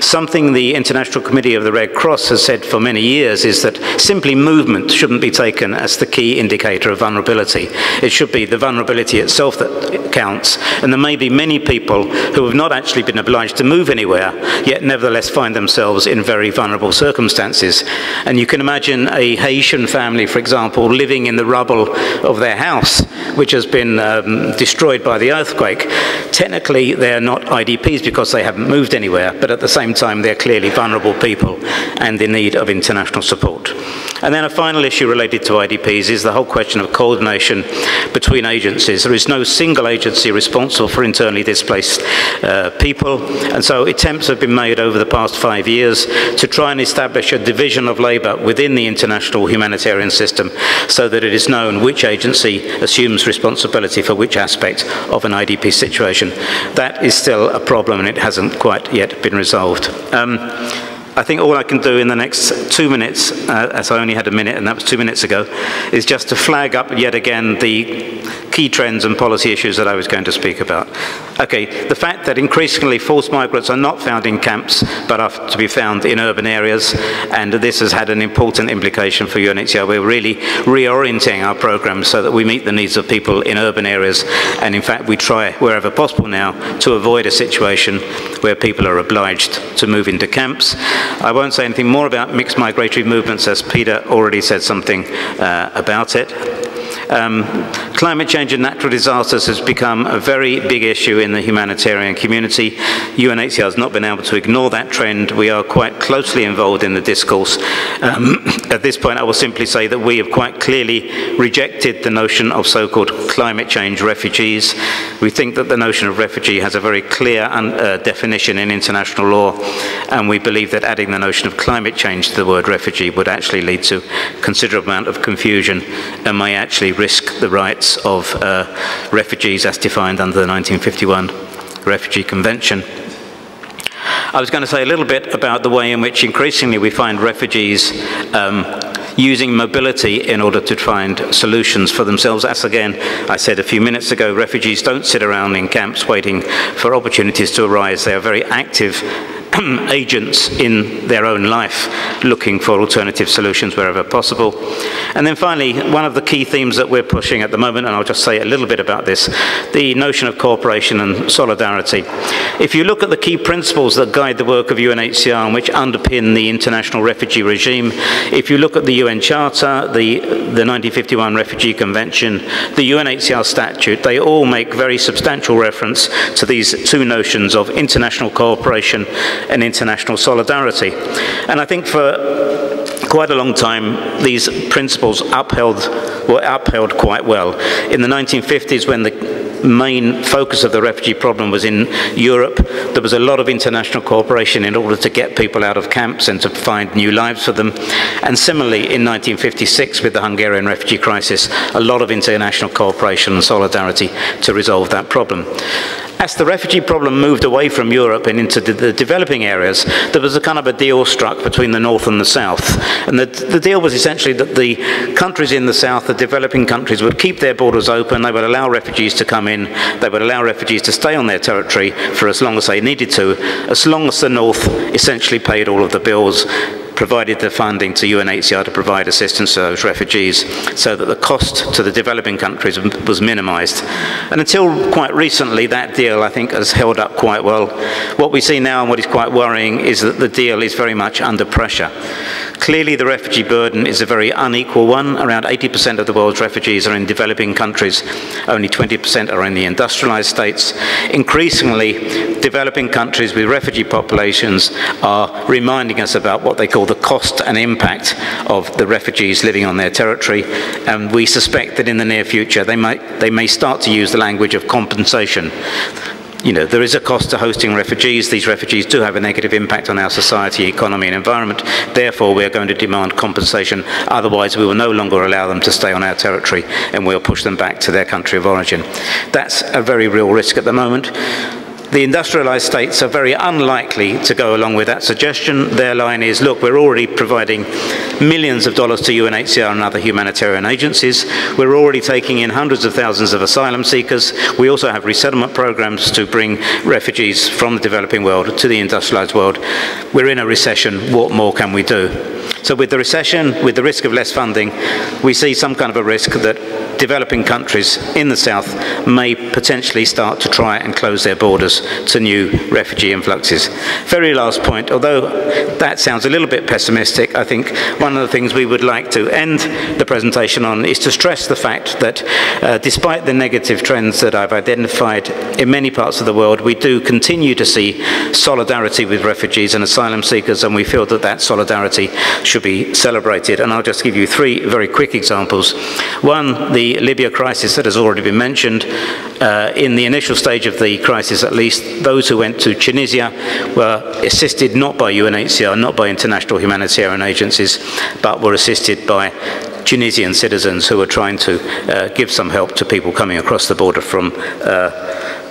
Something the International Committee of the Red Cross has said for many years is that simply movement shouldn't be taken as the key indicator of vulnerability. It should be the vulnerability itself that counts. And there may be many people who have not actually been obliged to move anywhere, yet nevertheless find themselves in very vulnerable circumstances. Circumstances. And you can imagine a Haitian family, for example, living in the rubble of their house, which has been um, destroyed by the earthquake. Technically, they're not I D Ps because they haven't moved anywhere, but at the same time, they're clearly vulnerable people and in need of international support. And then a final issue related to I D Ps is the whole question of coordination between agencies. There is no single agency responsible for internally displaced uh, people, and so attempts have been made over the past five years to try and establish a division of labour within the international humanitarian system so that it is known which agency assumes responsibility for which aspect of an I D P situation. That is still a problem and it hasn't quite yet been resolved. Um, I think all I can do in the next two minutes, uh, as I only had a minute and that was two minutes ago, is just to flag up yet again the key trends and policy issues that I was going to speak about. Okay, the fact that increasingly forced migrants are not found in camps but are to be found in urban areas, and this has had an important implication for U N H C R. We're really reorienting our programmes so that we meet the needs of people in urban areas, and in fact we try wherever possible now to avoid a situation where people are obliged to move into camps. I won't say anything more about mixed migratory movements, as Peter already said something uh, about it. Um, climate change and natural disasters has become a very big issue in the humanitarian community. U N H C R has not been able to ignore that trend. We are quite closely involved in the discourse. Um, at this point, I will simply say that we have quite clearly rejected the notion of so-called climate change refugees. We think that the notion of refugee has a very clear uh, definition in international law, and we believe that adding the notion of climate change to the word refugee would actually lead to a considerable amount of confusion and may actually risk the rights rights of uh, refugees as defined under the nineteen fifty-one Refugee Convention. I was going to say a little bit about the way in which increasingly we find refugees um, using mobility in order to find solutions for themselves. As again, I said a few minutes ago, refugees don't sit around in camps waiting for opportunities to arise. They are very active agents in their own life, looking for alternative solutions wherever possible. And then finally, one of the key themes that we're pushing at the moment, and I'll just say a little bit about this, the notion of cooperation and solidarity. If you look at the key principles that guide the work of U N H C R and which underpin the international refugee regime, if you look at the U N Charter, the, the nineteen fifty-one Refugee Convention, the U N H C R statute, they all make very substantial reference to these two notions of international cooperation and international solidarity. And I think for quite a long time these principles upheld, were upheld quite well. In the nineteen fifties, when the main focus of the refugee problem was in Europe, there was a lot of international cooperation in order to get people out of camps and to find new lives for them. And similarly, in nineteen fifty-six, with the Hungarian refugee crisis, a lot of international cooperation and solidarity to resolve that problem. As the refugee problem moved away from Europe and into the, the developing areas, there was a kind of a deal struck between the North and the South. And the, the deal was essentially that the countries in the South, the developing countries, would keep their borders open, they would allow refugees to come in, they would allow refugees to stay on their territory for as long as they needed to, as long as the North essentially paid all of the bills, provided the funding to U N H C R to provide assistance to those refugees so that the cost to the developing countries was minimized. And until quite recently, that deal, I think, has held up quite well. What we see now, and what is quite worrying, is that the deal is very much under pressure. Clearly, the refugee burden is a very unequal one. Around eighty percent of the world's refugees are in developing countries. Only twenty percent are in the industrialized states. Increasingly, developing countries with refugee populations are reminding us about what they call the cost and impact of the refugees living on their territory, and we suspect that in the near future they might they may start to use the language of compensation. You know, there is a cost to hosting refugees. These refugees do have a negative impact on our society, economy and environment. Therefore, we are going to demand compensation. Otherwise, we will no longer allow them to stay on our territory and we'll push them back to their country of origin. That's a very real risk at the moment. The industrialized states are very unlikely to go along with that suggestion. Their line is, look, we're already providing millions of dollars to U N H C R and other humanitarian agencies. We're already taking in hundreds of thousands of asylum seekers. We also have resettlement programs to bring refugees from the developing world to the industrialized world. We're in a recession. What more can we do? So with the recession, with the risk of less funding, we see some kind of a risk that developing countries in the South may potentially start to try and close their borders to new refugee influxes. Very last point, although that sounds a little bit pessimistic, I think one of the things we would like to end the presentation on is to stress the fact that uh, despite the negative trends that I've identified in many parts of the world, we do continue to see solidarity with refugees and asylum seekers, and we feel that that solidarity should be celebrated. And I'll just give you three very quick examples. One, the Libya crisis that has already been mentioned. Uh, in the initial stage of the crisis, at least, those who went to Tunisia were assisted not by U N H C R, not by international humanitarian agencies, but were assisted by Tunisian citizens who were trying to uh, give some help to people coming across the border from uh,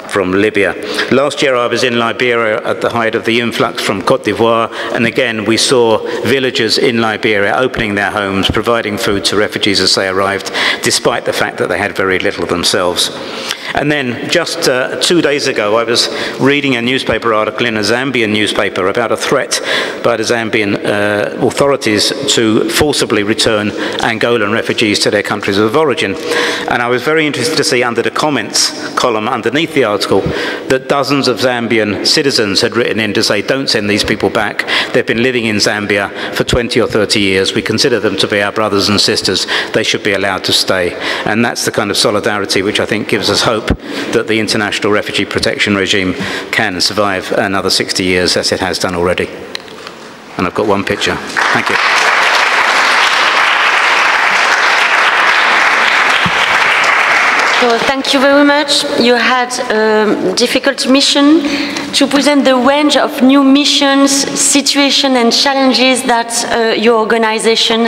from Libya. Last year I was in Liberia at the height of the influx from Côte d'Ivoire, and again we saw villagers in Liberia opening their homes, providing food to refugees as they arrived, despite the fact that they had very little themselves. And then just uh, two days ago I was reading a newspaper article in a Zambian newspaper about a threat by the Zambian uh, authorities to forcibly return Angolan refugees to their countries of origin. And I was very interested to see under the comments column underneath the article that dozens of Zambian citizens had written in to say, don't send these people back. They've been living in Zambia for twenty or thirty years. We consider them to be our brothers and sisters. They should be allowed to stay. And that's the kind of solidarity which I think gives us hope that the international refugee protection regime can survive another sixty years, as it has done already. And I've got one picture. Thank you. So thank you very much. You had a difficult mission to present the range of new missions, situations and challenges that uh, your organization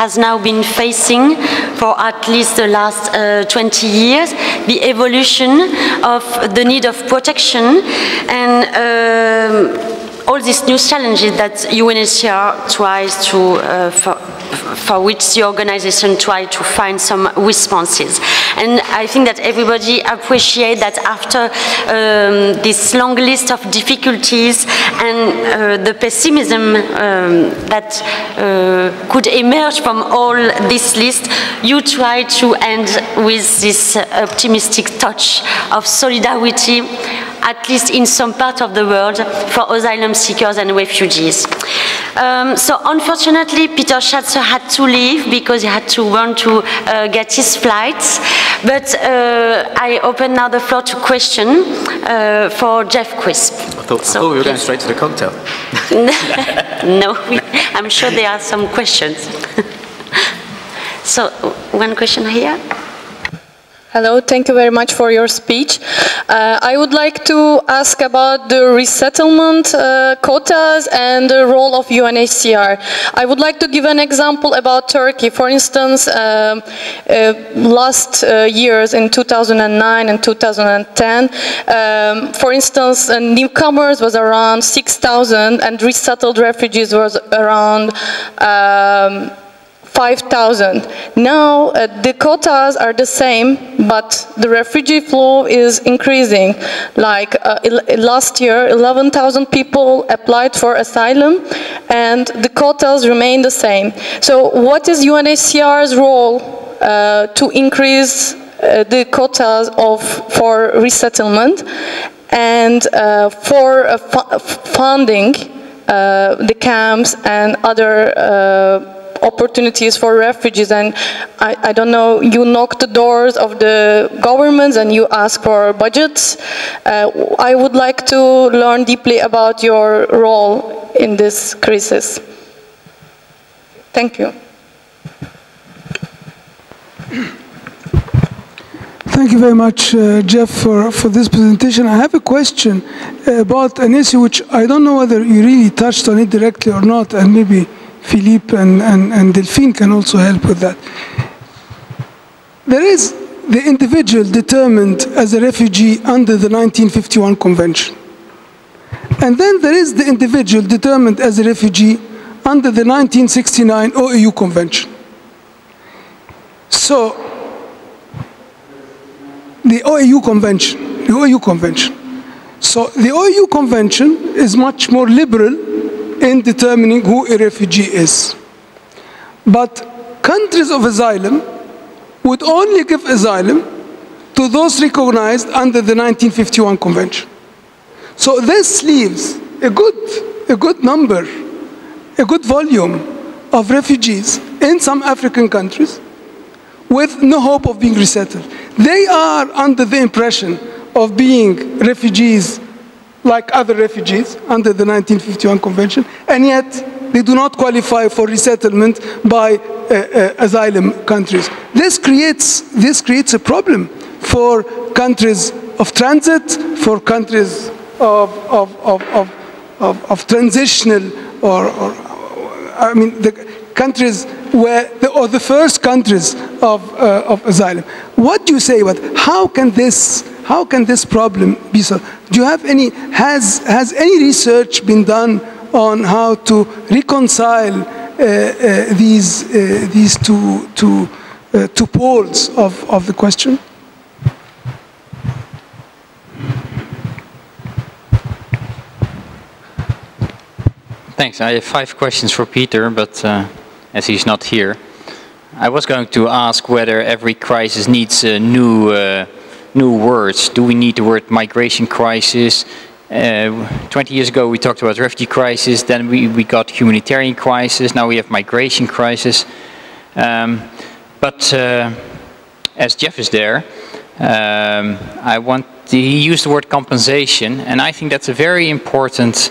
has now been facing for at least the last uh, twenty years, the evolution of the need of protection and um, all these new challenges that U N H C R tries to, uh, for, for which the organization tries to find some responses. And I think that everybody appreciates that after um, this long list of difficulties and uh, the pessimism um, that uh, could emerge from all this list, you try to end with this optimistic touch of solidarity, at least in some part of the world, for asylum seekers and refugees. Um, so unfortunately, Peter Schatzer had to leave because he had to run to uh, get his flights. But uh, I open now the floor to question uh, for Jeff Crisp. I thought, so, I thought we were going straight to the cocktail. No, we, I'm sure there are some questions. So one question here. Hello, thank you very much for your speech. Uh, I would like to ask about the resettlement uh, quotas and the role of U N H C R. I would like to give an example about Turkey. For instance, um, uh, last uh, years in two thousand nine and two thousand ten, um, for instance, uh, newcomers was around six thousand and resettled refugees was around um, five thousand. Now uh, the quotas are the same, but the refugee flow is increasing. Like uh, last year, eleven thousand people applied for asylum, and the quotas remain the same. So what is U N H C R's role uh, to increase uh, the quotas of, for resettlement and uh, for uh, funding uh, the camps and other uh, opportunities for refugees? And I, I don't know, you knock the doors of the governments and you ask for budgets. Uh, I would like to learn deeply about your role in this crisis. Thank you. Thank you very much, uh, Jeff, for, for this presentation. I have a question about an issue which I don't know whether you really touched on it directly or not, and maybe Philippe and, and, and Delphine can also help with that. There is the individual determined as a refugee under the nineteen fifty-one Convention. And then there is the individual determined as a refugee under the nineteen sixty-nine O A U Convention. So, the O A U Convention, the O A U Convention. So the O A U Convention is much more liberal in determining who a refugee is. But countries of asylum would only give asylum to those recognized under the nineteen fifty-one Convention. So this leaves a good, a good number, a good volume of refugees in some African countries with no hope of being resettled. They are under the impression of being refugees like other refugees under the nineteen fifty-one Convention, and yet they do not qualify for resettlement by uh, uh, asylum countries. This creates, this creates a problem for countries of transit, for countries of, of, of, of, of, of transitional, or, or I mean, the countries where, the, or the first countries of, uh, of asylum. What do you say about how can this How can this problem be solved? Do you have any, has, has any research been done on how to reconcile uh, uh, these, uh, these two, two, uh, two poles of, of the question? Thanks. I have five questions for Peter, but uh, as he's not here, I was going to ask whether every crisis needs a new uh, new words. Do we need the word migration crisis? Uh, twenty years ago we talked about refugee crisis, then we, we got humanitarian crisis, now we have migration crisis. Um, but uh, as Jeff is there, um, I want to, he used the word compensation, and I think that's a very important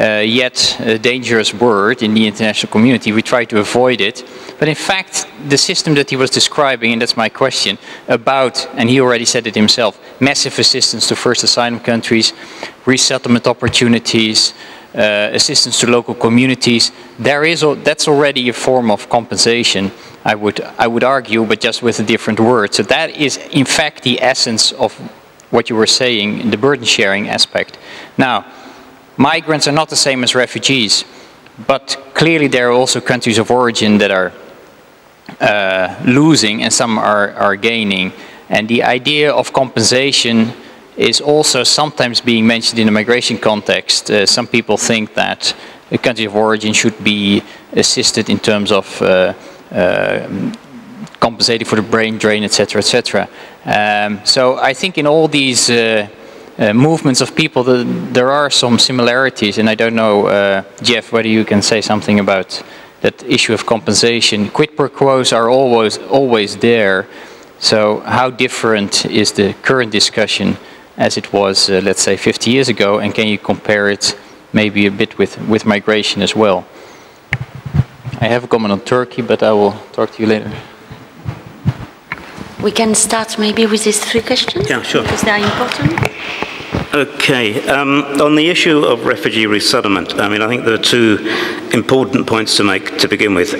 uh, yet a dangerous word in the international community. We try to avoid it. But in fact, the system that he was describing, and that's my question, about, and he already said it himself, massive assistance to first asylum countries, resettlement opportunities, uh, assistance to local communities, there is, that's already a form of compensation, I would, I would argue, but just with a different word. So that is, in fact, the essence of what you were saying, the burden sharing aspect. Now, migrants are not the same as refugees, but clearly there are also countries of origin that are uh, losing and some are, are gaining. And the idea of compensation is also sometimes being mentioned in the migration context. Uh, some people think that the country of origin should be assisted in terms of uh, uh, compensating for the brain drain, et cetera, et cetera. Um, so I think in all these uh, uh, movements of people, the, there are some similarities, and I don't know, uh, Jeff, whether you can say something about that issue of compensation. Quid pro quos are always always there. So how different is the current discussion as it was, uh, let's say, fifty years ago, and can you compare it maybe a bit with, with migration as well? I have a comment on Turkey, but I will talk to you later. We can start maybe with these three questions. Yeah, sure. Because they are important. Okay. Um, on the issue of refugee resettlement, I mean, I think there are two important points to make to begin with.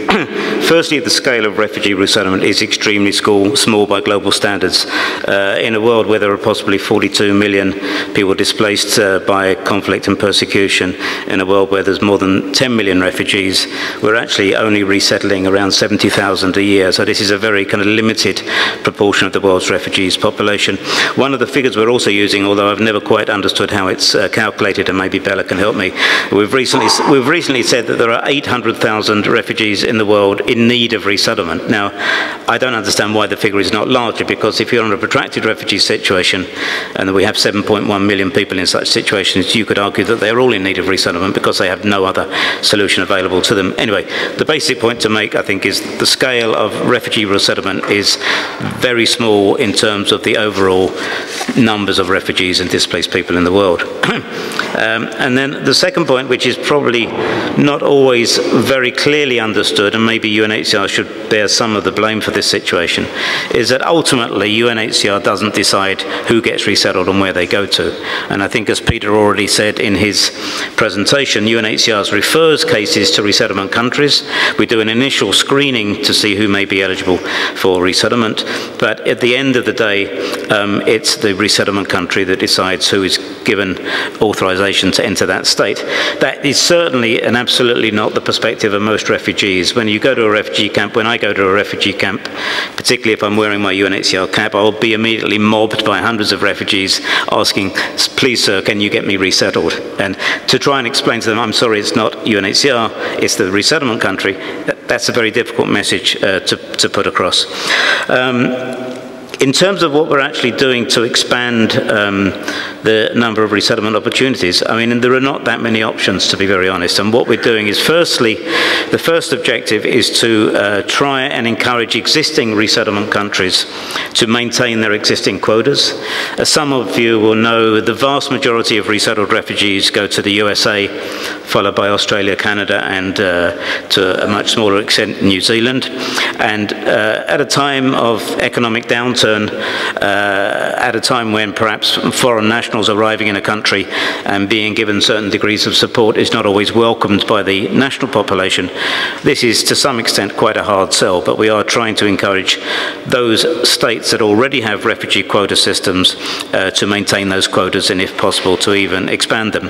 Firstly, the scale of refugee resettlement is extremely small by global standards. Uh, in a world where there are possibly forty-two million people displaced uh, by conflict and persecution, in a world where there's more than ten million refugees, we're actually only resettling around seventy thousand a year. So this is a very kind of limited proportion of the world's refugees population. One of the figures we're also using, although I've never quite understood how it's uh, calculated, and maybe Bella can help me. We've recently, we've recently said that there are eight hundred thousand refugees in the world in need of resettlement. Now, I don't understand why the figure is not larger, because if you're on a protracted refugee situation, and we have seven point one million people in such situations, you could argue that they're all in need of resettlement because they have no other solution available to them. Anyway, the basic point to make, I think, is the scale of refugee resettlement is very small in terms of the overall numbers of refugees and displaced people in the world. um, and then the second point, which is probably not always very clearly understood, and maybe U N H C R should bear some of the blame for this situation, is that ultimately U N H C R doesn't decide who gets resettled and where they go to. And I think, as Peter already said in his presentation, U N H C R refers cases to resettlement countries. We do an initial screening to see who may be eligible for resettlement, but at the end of the day, um, it's the resettlement country that decides who is given authorization to enter that state. That is certainly and absolutely not the perspective of most refugees. When you go to a refugee camp, when I go to a refugee camp, particularly if I'm wearing my U N H C R cap, I'll be immediately mobbed by hundreds of refugees asking, please sir, can you get me resettled? And to try and explain to them, I'm sorry, it's not U N H C R, it's the resettlement country, that, that's a very difficult message uh, to, to put across. Um, In terms of what we're actually doing to expand um, the number of resettlement opportunities, I mean, and there are not that many options, to be very honest. And what we're doing is, firstly, the first objective is to uh, try and encourage existing resettlement countries to maintain their existing quotas. As some of you will know, the vast majority of resettled refugees go to the U S A, followed by Australia, Canada, and uh, to a much smaller extent, New Zealand. And uh, at a time of economic downturn, Uh, at a time when perhaps foreign nationals arriving in a country and being given certain degrees of support is not always welcomed by the national population, this is to some extent quite a hard sell, but we are trying to encourage those states that already have refugee quota systems uh, to maintain those quotas and, if possible, to even expand them.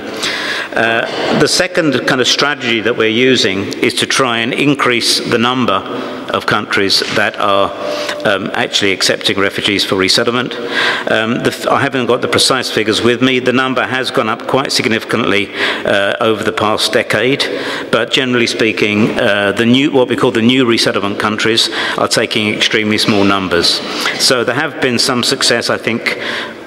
Uh, the second kind of strategy that we're using is to try and increase the number of countries that are um, actually accepting refugees for resettlement. Um, the, I haven't got the precise figures with me. The number has gone up quite significantly uh, over the past decade, but generally speaking, uh, the new, what we call the new resettlement countries are taking extremely small numbers. So there have been some success, I think.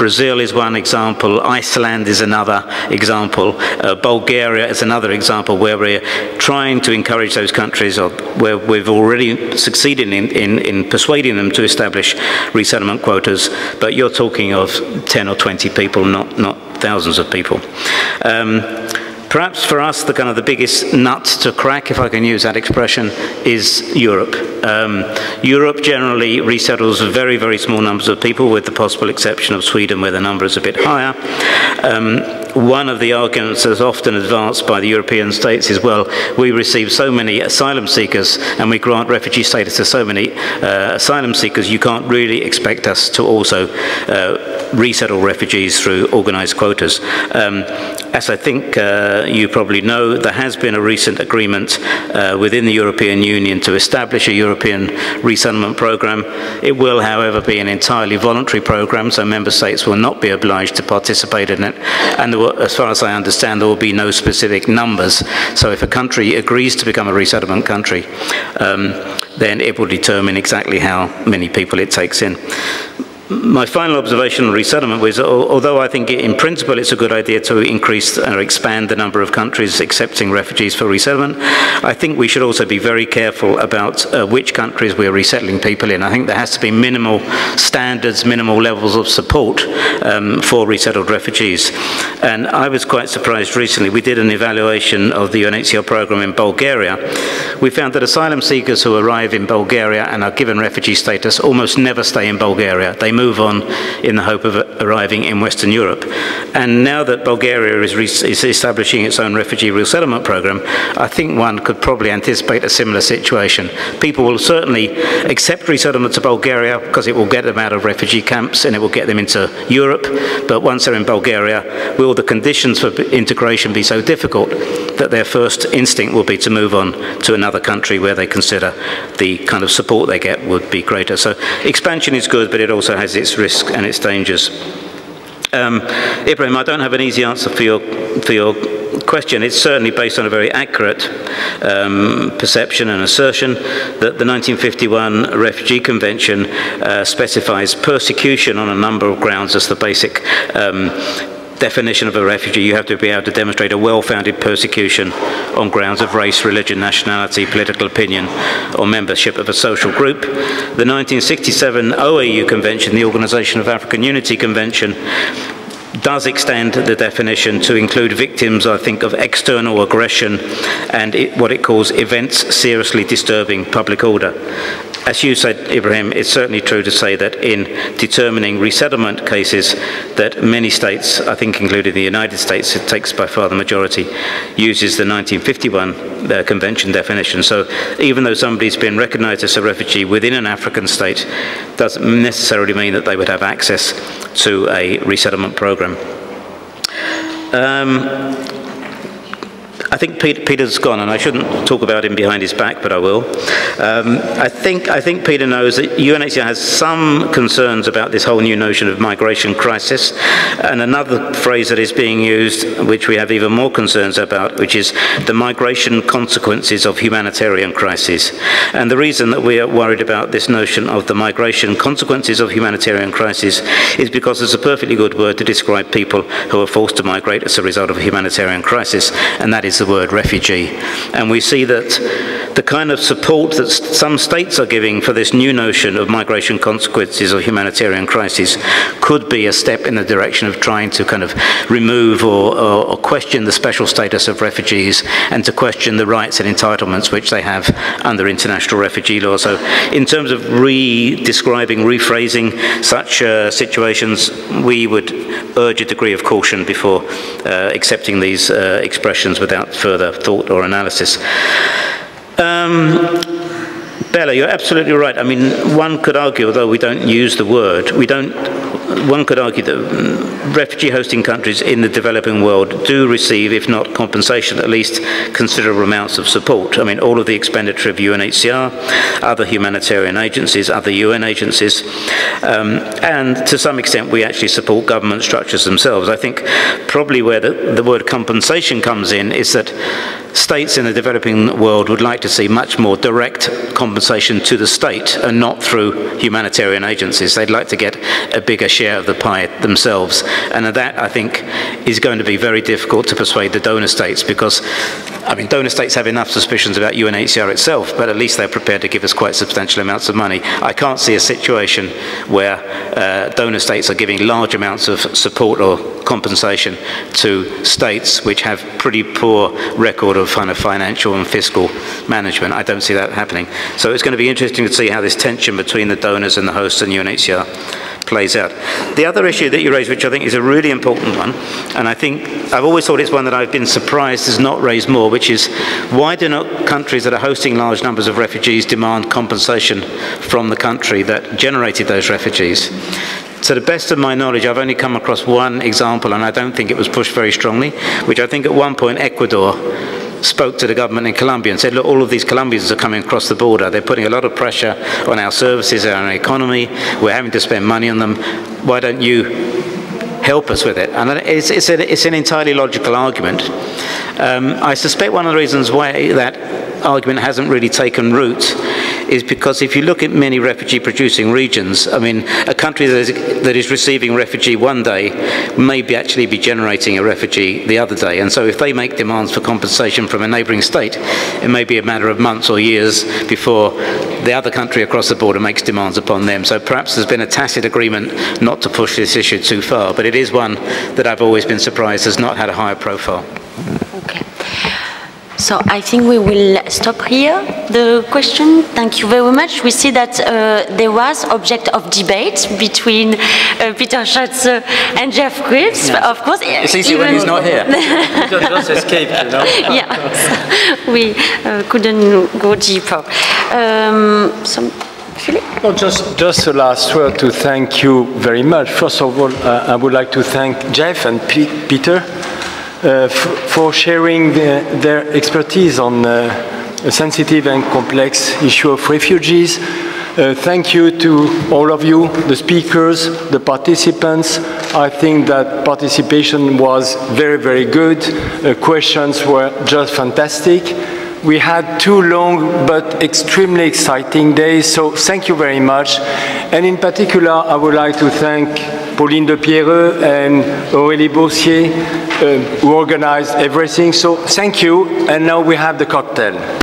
Brazil is one example, Iceland is another example, uh, Bulgaria is another example where we're trying to encourage those countries, or where we've already succeeded in, in, in persuading them to establish resettlement quotas, but you're talking of ten or twenty people, not, not thousands of people. Um, Perhaps for us, the kind of the biggest nut to crack, if I can use that expression, is Europe. Um, Europe generally resettles very, very small numbers of people, with the possible exception of Sweden, where the number is a bit higher. Um, one of the arguments that's often advanced by the European states is, well, we receive so many asylum seekers and we grant refugee status to so many uh, asylum seekers, you can't really expect us to also uh, resettle refugees through organized quotas. Um, as I think uh, you probably know, there has been a recent agreement uh, within the European Union to establish a European resettlement program. It will, however, be an entirely voluntary program, so member states will not be obliged to participate in it, and there will, as far as I understand, there will be no specific numbers. So if a country agrees to become a resettlement country, um, then it will determine exactly how many people it takes in. My final observation on resettlement was, although I think in principle it's a good idea to increase or expand the number of countries accepting refugees for resettlement, I think we should also be very careful about uh, which countries we're resettling people in. I think there has to be minimal standards, minimal levels of support um, for resettled refugees. And I was quite surprised recently. We did an evaluation of the U N H C R program in Bulgaria. We found that asylum seekers who arrive in Bulgaria and are given refugee status almost never stay in Bulgaria. They move on in the hope of arriving in Western Europe. And now that Bulgaria is, is establishing its own refugee resettlement program, I think one could probably anticipate a similar situation. People will certainly accept resettlement to Bulgaria because it will get them out of refugee camps and it will get them into Europe. But once they're in Bulgaria, will the conditions for integration be so difficult that their first instinct will be to move on to another country where they consider the kind of support they get would be greater. So expansion is good, but it also has its risks and its dangers. Um, Ibrahim, I don't have an easy answer for your, for your question. It's certainly based on a very accurate um, perception and assertion that the nineteen fifty-one Refugee Convention uh, specifies persecution on a number of grounds as the basic um, definition of a refugee. You have to be able to demonstrate a well-founded persecution on grounds of race, religion, nationality, political opinion, or membership of a social group. The nineteen sixty-seven O A U Convention, the Organization of African Unity Convention, does extend the definition to include victims, I think, of external aggression and it, what it calls events seriously disturbing public order. As you said, Ibrahim, it's certainly true to say that in determining resettlement cases that many states, I think including the United States, it takes by far the majority, uses the nineteen fifty-one uh, Convention definition. So even though somebody's been recognized as a refugee within an African state, doesn't necessarily mean that they would have access to a resettlement program. Um, I think Peter, Peter's gone, and I shouldn't talk about him behind his back, but I will. Um, I think, I think Peter knows that U N H C R has some concerns about this whole new notion of migration crisis. And another phrase that is being used, which we have even more concerns about, which is the migration consequences of humanitarian crises. And the reason that we are worried about this notion of the migration consequences of humanitarian crises is because it's a perfectly good word to describe people who are forced to migrate as a result of a humanitarian crisis, and that is the word refugee. And we see that the kind of support that some states are giving for this new notion of migration consequences of humanitarian crises could be a step in the direction of trying to kind of remove or, or, or question the special status of refugees and to question the rights and entitlements which they have under international refugee law. So in terms of re-describing, rephrasing such uh, situations, we would urge a degree of caution before uh, accepting these uh, expressions without further thought or analysis. Um, Bella, you're absolutely right. I mean, one could argue, although we don't use the word, we don't, one could argue that refugee hosting countries in the developing world do receive, if not compensation, at least considerable amounts of support. I mean, all of the expenditure of U N H C R, other humanitarian agencies, other U N agencies, um, and to some extent we actually support government structures themselves. I think probably where the, the word compensation comes in is that states in the developing world would like to see much more direct compensation to the state and not through humanitarian agencies. They'd like to get a bigger share share of the pie themselves. And that, I think, is going to be very difficult to persuade the donor states, because, I mean, donor states have enough suspicions about U N H C R itself, but at least they're prepared to give us quite substantial amounts of money. I can't see a situation where uh, donor states are giving large amounts of support or compensation to states which have pretty poor record of kind of financial and fiscal management. I don't see that happening. So it's going to be interesting to see how this tension between the donors and the hosts and U N H C R plays out. The other issue that you raised, which I think is a really important one, and I think I've always thought it's one that I've been surprised has not raised more, which is why do not countries that are hosting large numbers of refugees demand compensation from the country that generated those refugees? To the best of my knowledge, I've only come across one example, and I don't think it was pushed very strongly, which I think at one point Ecuador spoke to the government in Colombia and said, look, all of these Colombians are coming across the border. They're putting a lot of pressure on our services and our economy. We're having to spend money on them. Why don't you help us with it? And it's, it's, a, it's an entirely logical argument. Um, I suspect one of the reasons why that argument hasn't really taken root is because if you look at many refugee-producing regions, I mean, a country that is, that is receiving refugee one day may be actually be generating a refugee the other day. And so if they make demands for compensation from a neighboring state, it may be a matter of months or years before the other country across the border makes demands upon them. So perhaps there's been a tacit agreement not to push this issue too far, but it is one that I've always been surprised has not had a higher profile. Okay. So I think we will stop here the question. Thank you very much. We see that uh, there was object of debate between uh, Peter Schatzer and Jeff Crisp, yes. Of course. It's easy when he's not here. He just escaped, you know. Yes, we uh, couldn't go deeper. Um, some No, just, just a last word to thank you very much. First of all, uh, I would like to thank Jeff and P Peter uh, for sharing the, their expertise on uh, a sensitive and complex issue of refugees. Uh, thank you to all of you, the speakers, the participants. I think that participation was very, very good. Uh, questions were just fantastic. We had two long but extremely exciting days, so thank you very much. And in particular, I would like to thank Pauline de Pierreux and Aurélie Boursier, uh, who organized everything. So thank you, and now we have the cocktail.